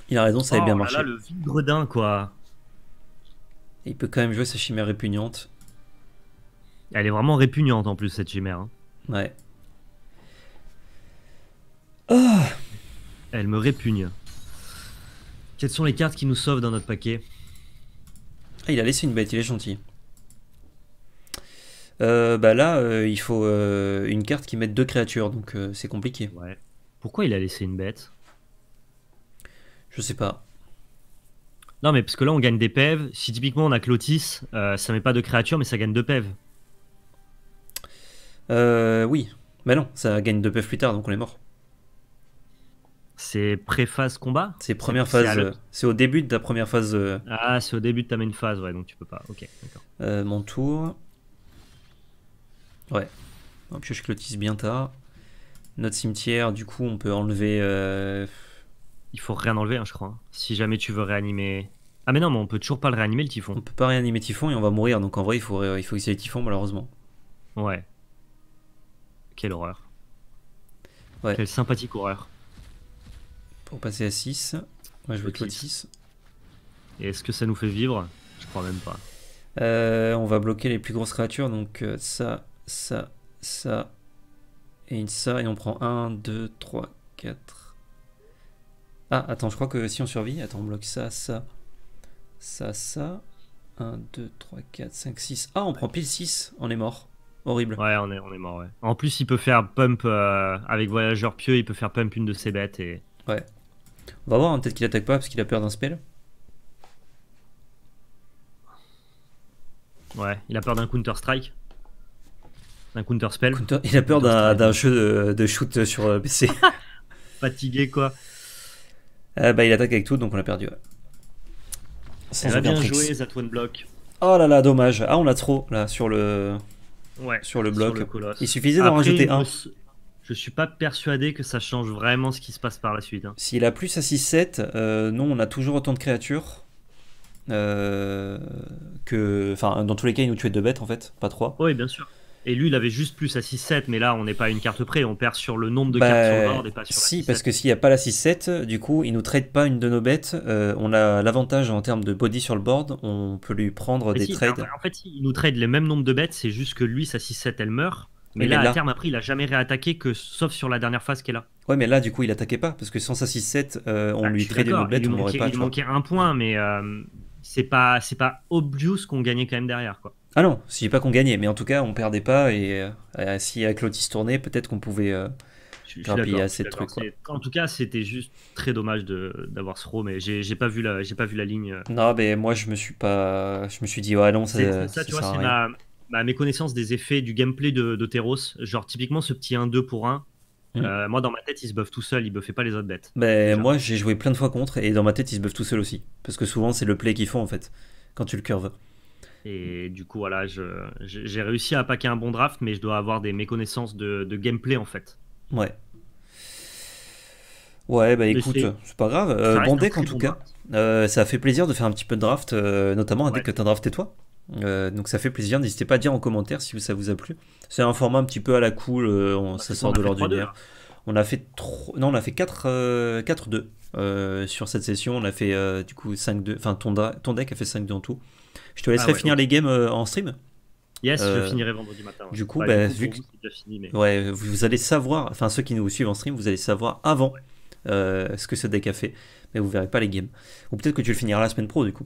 Il a raison, ça oh, avait bien là marché. Là, le vide gredin, quoi. Et il peut quand même jouer sa chimère répugnante. Elle est vraiment répugnante en plus, cette chimère. Hein. Ouais. Oh, elle me répugne. Quelles sont les cartes qui nous sauvent dans notre paquet? Ah, il a laissé une bête, il est gentil. Euh, bah là, euh, il faut euh, une carte qui mette deux créatures, donc euh, c'est compliqué. Ouais. Pourquoi il a laissé une bête? Je sais pas. Non, mais parce que là, on gagne des P E V. Si typiquement on a Klothys, euh, ça met pas de créatures, mais ça gagne deux P E V. Euh, oui. Mais non, ça gagne deux P E V plus tard, donc on est mort. C'est pré-phase combat? C'est première phase. C'est au début de ta première phase. Euh... Ah, c'est au début de ta main phase, ouais, donc tu peux pas. Ok, d'accord. Euh, mon tour. Ouais, on pioche Klothys bien tard. Notre cimetière, du coup, on peut enlever... Euh... Il faut rien enlever, hein, je crois. Hein. Si jamais tu veux réanimer... Ah mais non, mais on peut toujours pas le réanimer, le Typhon. On peut pas réanimer Typhon et on va mourir, donc en vrai, il faut il faut exiler Typhon, malheureusement. Ouais. Quelle horreur. Ouais. Quelle sympathique horreur. Pour passer à six, moi je veux Klothys. Et est-ce que ça nous fait vivre? Je crois même pas. Euh, on va bloquer les plus grosses créatures, donc euh, ça... ça, ça et une ça, et on prend un, deux, trois, quatre. Ah, attends, je crois que si on survit, attends, on bloque ça, ça, ça, ça, un, deux, trois, quatre, cinq, six. Ah, on prend pile six, on est mort. Horrible. Ouais, on est, on est mort, ouais. En plus, il peut faire pump, euh, avec Voyageur Pieux, il peut faire pump une de ses bêtes. Et... Ouais. On va voir, hein, peut-être qu'il attaque pas parce qu'il a peur d'un spell. Ouais, il a peur d'un Counter-Strike. Un counter spell. Counter... Il a peur d'un jeu de, de shoot sur P C. Fatigué quoi. Euh, bah il attaque avec tout donc on a perdu. Ouais. On a bien joué Zatwin Block. Oh là là dommage. Ah on a trop là sur le. Ouais. Sur le bloc. Sur le il suffisait d'en rajouter un. Se... Je suis pas persuadé que ça change vraiment ce qui se passe par la suite. Hein. S'il a plus à six sept, euh, non on a toujours autant de créatures. Euh, que enfin dans tous les cas il nous tuait deux bêtes en fait, pas trois. Oui bien sûr. Et lui, il avait juste plus à six sept, mais là, on n'est pas à une carte près. On perd sur le nombre de bah, cartes sur le board et pas sur la six sept. Si, parce que s'il n'y a pas la six sept, du coup, il ne nous trade pas une de nos bêtes. Euh, on a l'avantage en termes de body sur le board. On peut lui prendre mais des si, trades. En fait, il nous trade les mêmes nombres de bêtes. C'est juste que lui, sa six sept, elle meurt. Mais, mais là, là, à terme, après, il n'a jamais réattaqué, que, sauf sur la dernière phase qui est là. Ouais, mais là, du coup, il n'attaquait pas. Parce que sans sa six sept, euh, on ah, lui trade nos bêtes. Il on manquait, pas, il manquait un point, mais euh, c'est pas, pas obvious qu'on gagnait quand même derrière, quoi. Ah non, je dis pas qu'on gagnait, mais en tout cas on perdait pas et euh, euh, si avec Klothys tournait, peut-être qu'on pouvait euh, grappiller à ces trucs. Quoi. En tout cas, c'était juste très dommage d'avoir ce row, mais j'ai pas vu la, j'ai pas vu la ligne. Non, mais moi je me suis pas, je me suis dit ouais non ça. Ça, ça tu vois, c'est ma, ma méconnaissance des effets du gameplay de, de Theros. Genre typiquement ce petit un deux pour un. Mmh. Euh, moi dans ma tête il se buff tout seul, il buffait pas les autres bêtes. Ben genre. Moi j'ai joué plein de fois contre et dans ma tête il se buff tout seul aussi, parce que souvent c'est le play qu'ils font en fait quand tu le curves. Et du coup, voilà, j'ai réussi à packer un bon draft, mais je dois avoir des méconnaissances de, de gameplay, en fait. Ouais. Ouais, bah écoute, c'est pas grave. Euh, bon deck, en tout bon cas. Euh, ça fait plaisir de faire un petit peu de draft, euh, notamment un ouais. deck que t'as drafté toi. Euh, donc ça fait plaisir. N'hésitez pas à dire en commentaire si ça vous a plu. C'est un format un petit peu à la cool, euh, on, ça sort de l'ordinaire. On a fait trois... Non, on a fait quatre deux euh, sur cette session. On a fait, euh, du coup, cinq deux. Enfin, ton, ton deck a fait cinq deux en tout. Je te laisserai ah ouais, finir ouais. les games en stream. Yes, euh, je finirai vendredi matin. Ouais. Du coup, bah, bah, du coup vu que vous, déjà fini, mais... ouais, vous allez savoir, enfin ceux qui nous suivent en stream, vous allez savoir avant ouais. euh, ce que ce deck a fait, mais vous verrez pas les games. Ou peut-être que tu le finiras la semaine pro du coup.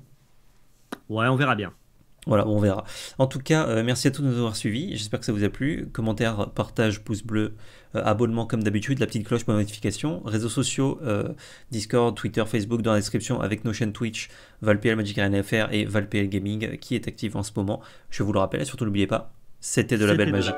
Ouais, on verra bien. Voilà, on verra. En tout cas, euh, merci à tous de nous avoir suivis. J'espère que ça vous a plu. Commentaires, partage, pouce bleu, euh, abonnement comme d'habitude, la petite cloche pour les notifications. Réseaux sociaux, euh, Discord, Twitter, Facebook dans la description avec nos chaînes Twitch, Val P L Magic Arena F R et Val P L Gaming qui est active en ce moment. Je vous le rappelle et surtout n'oubliez pas, c'était de la belle magie.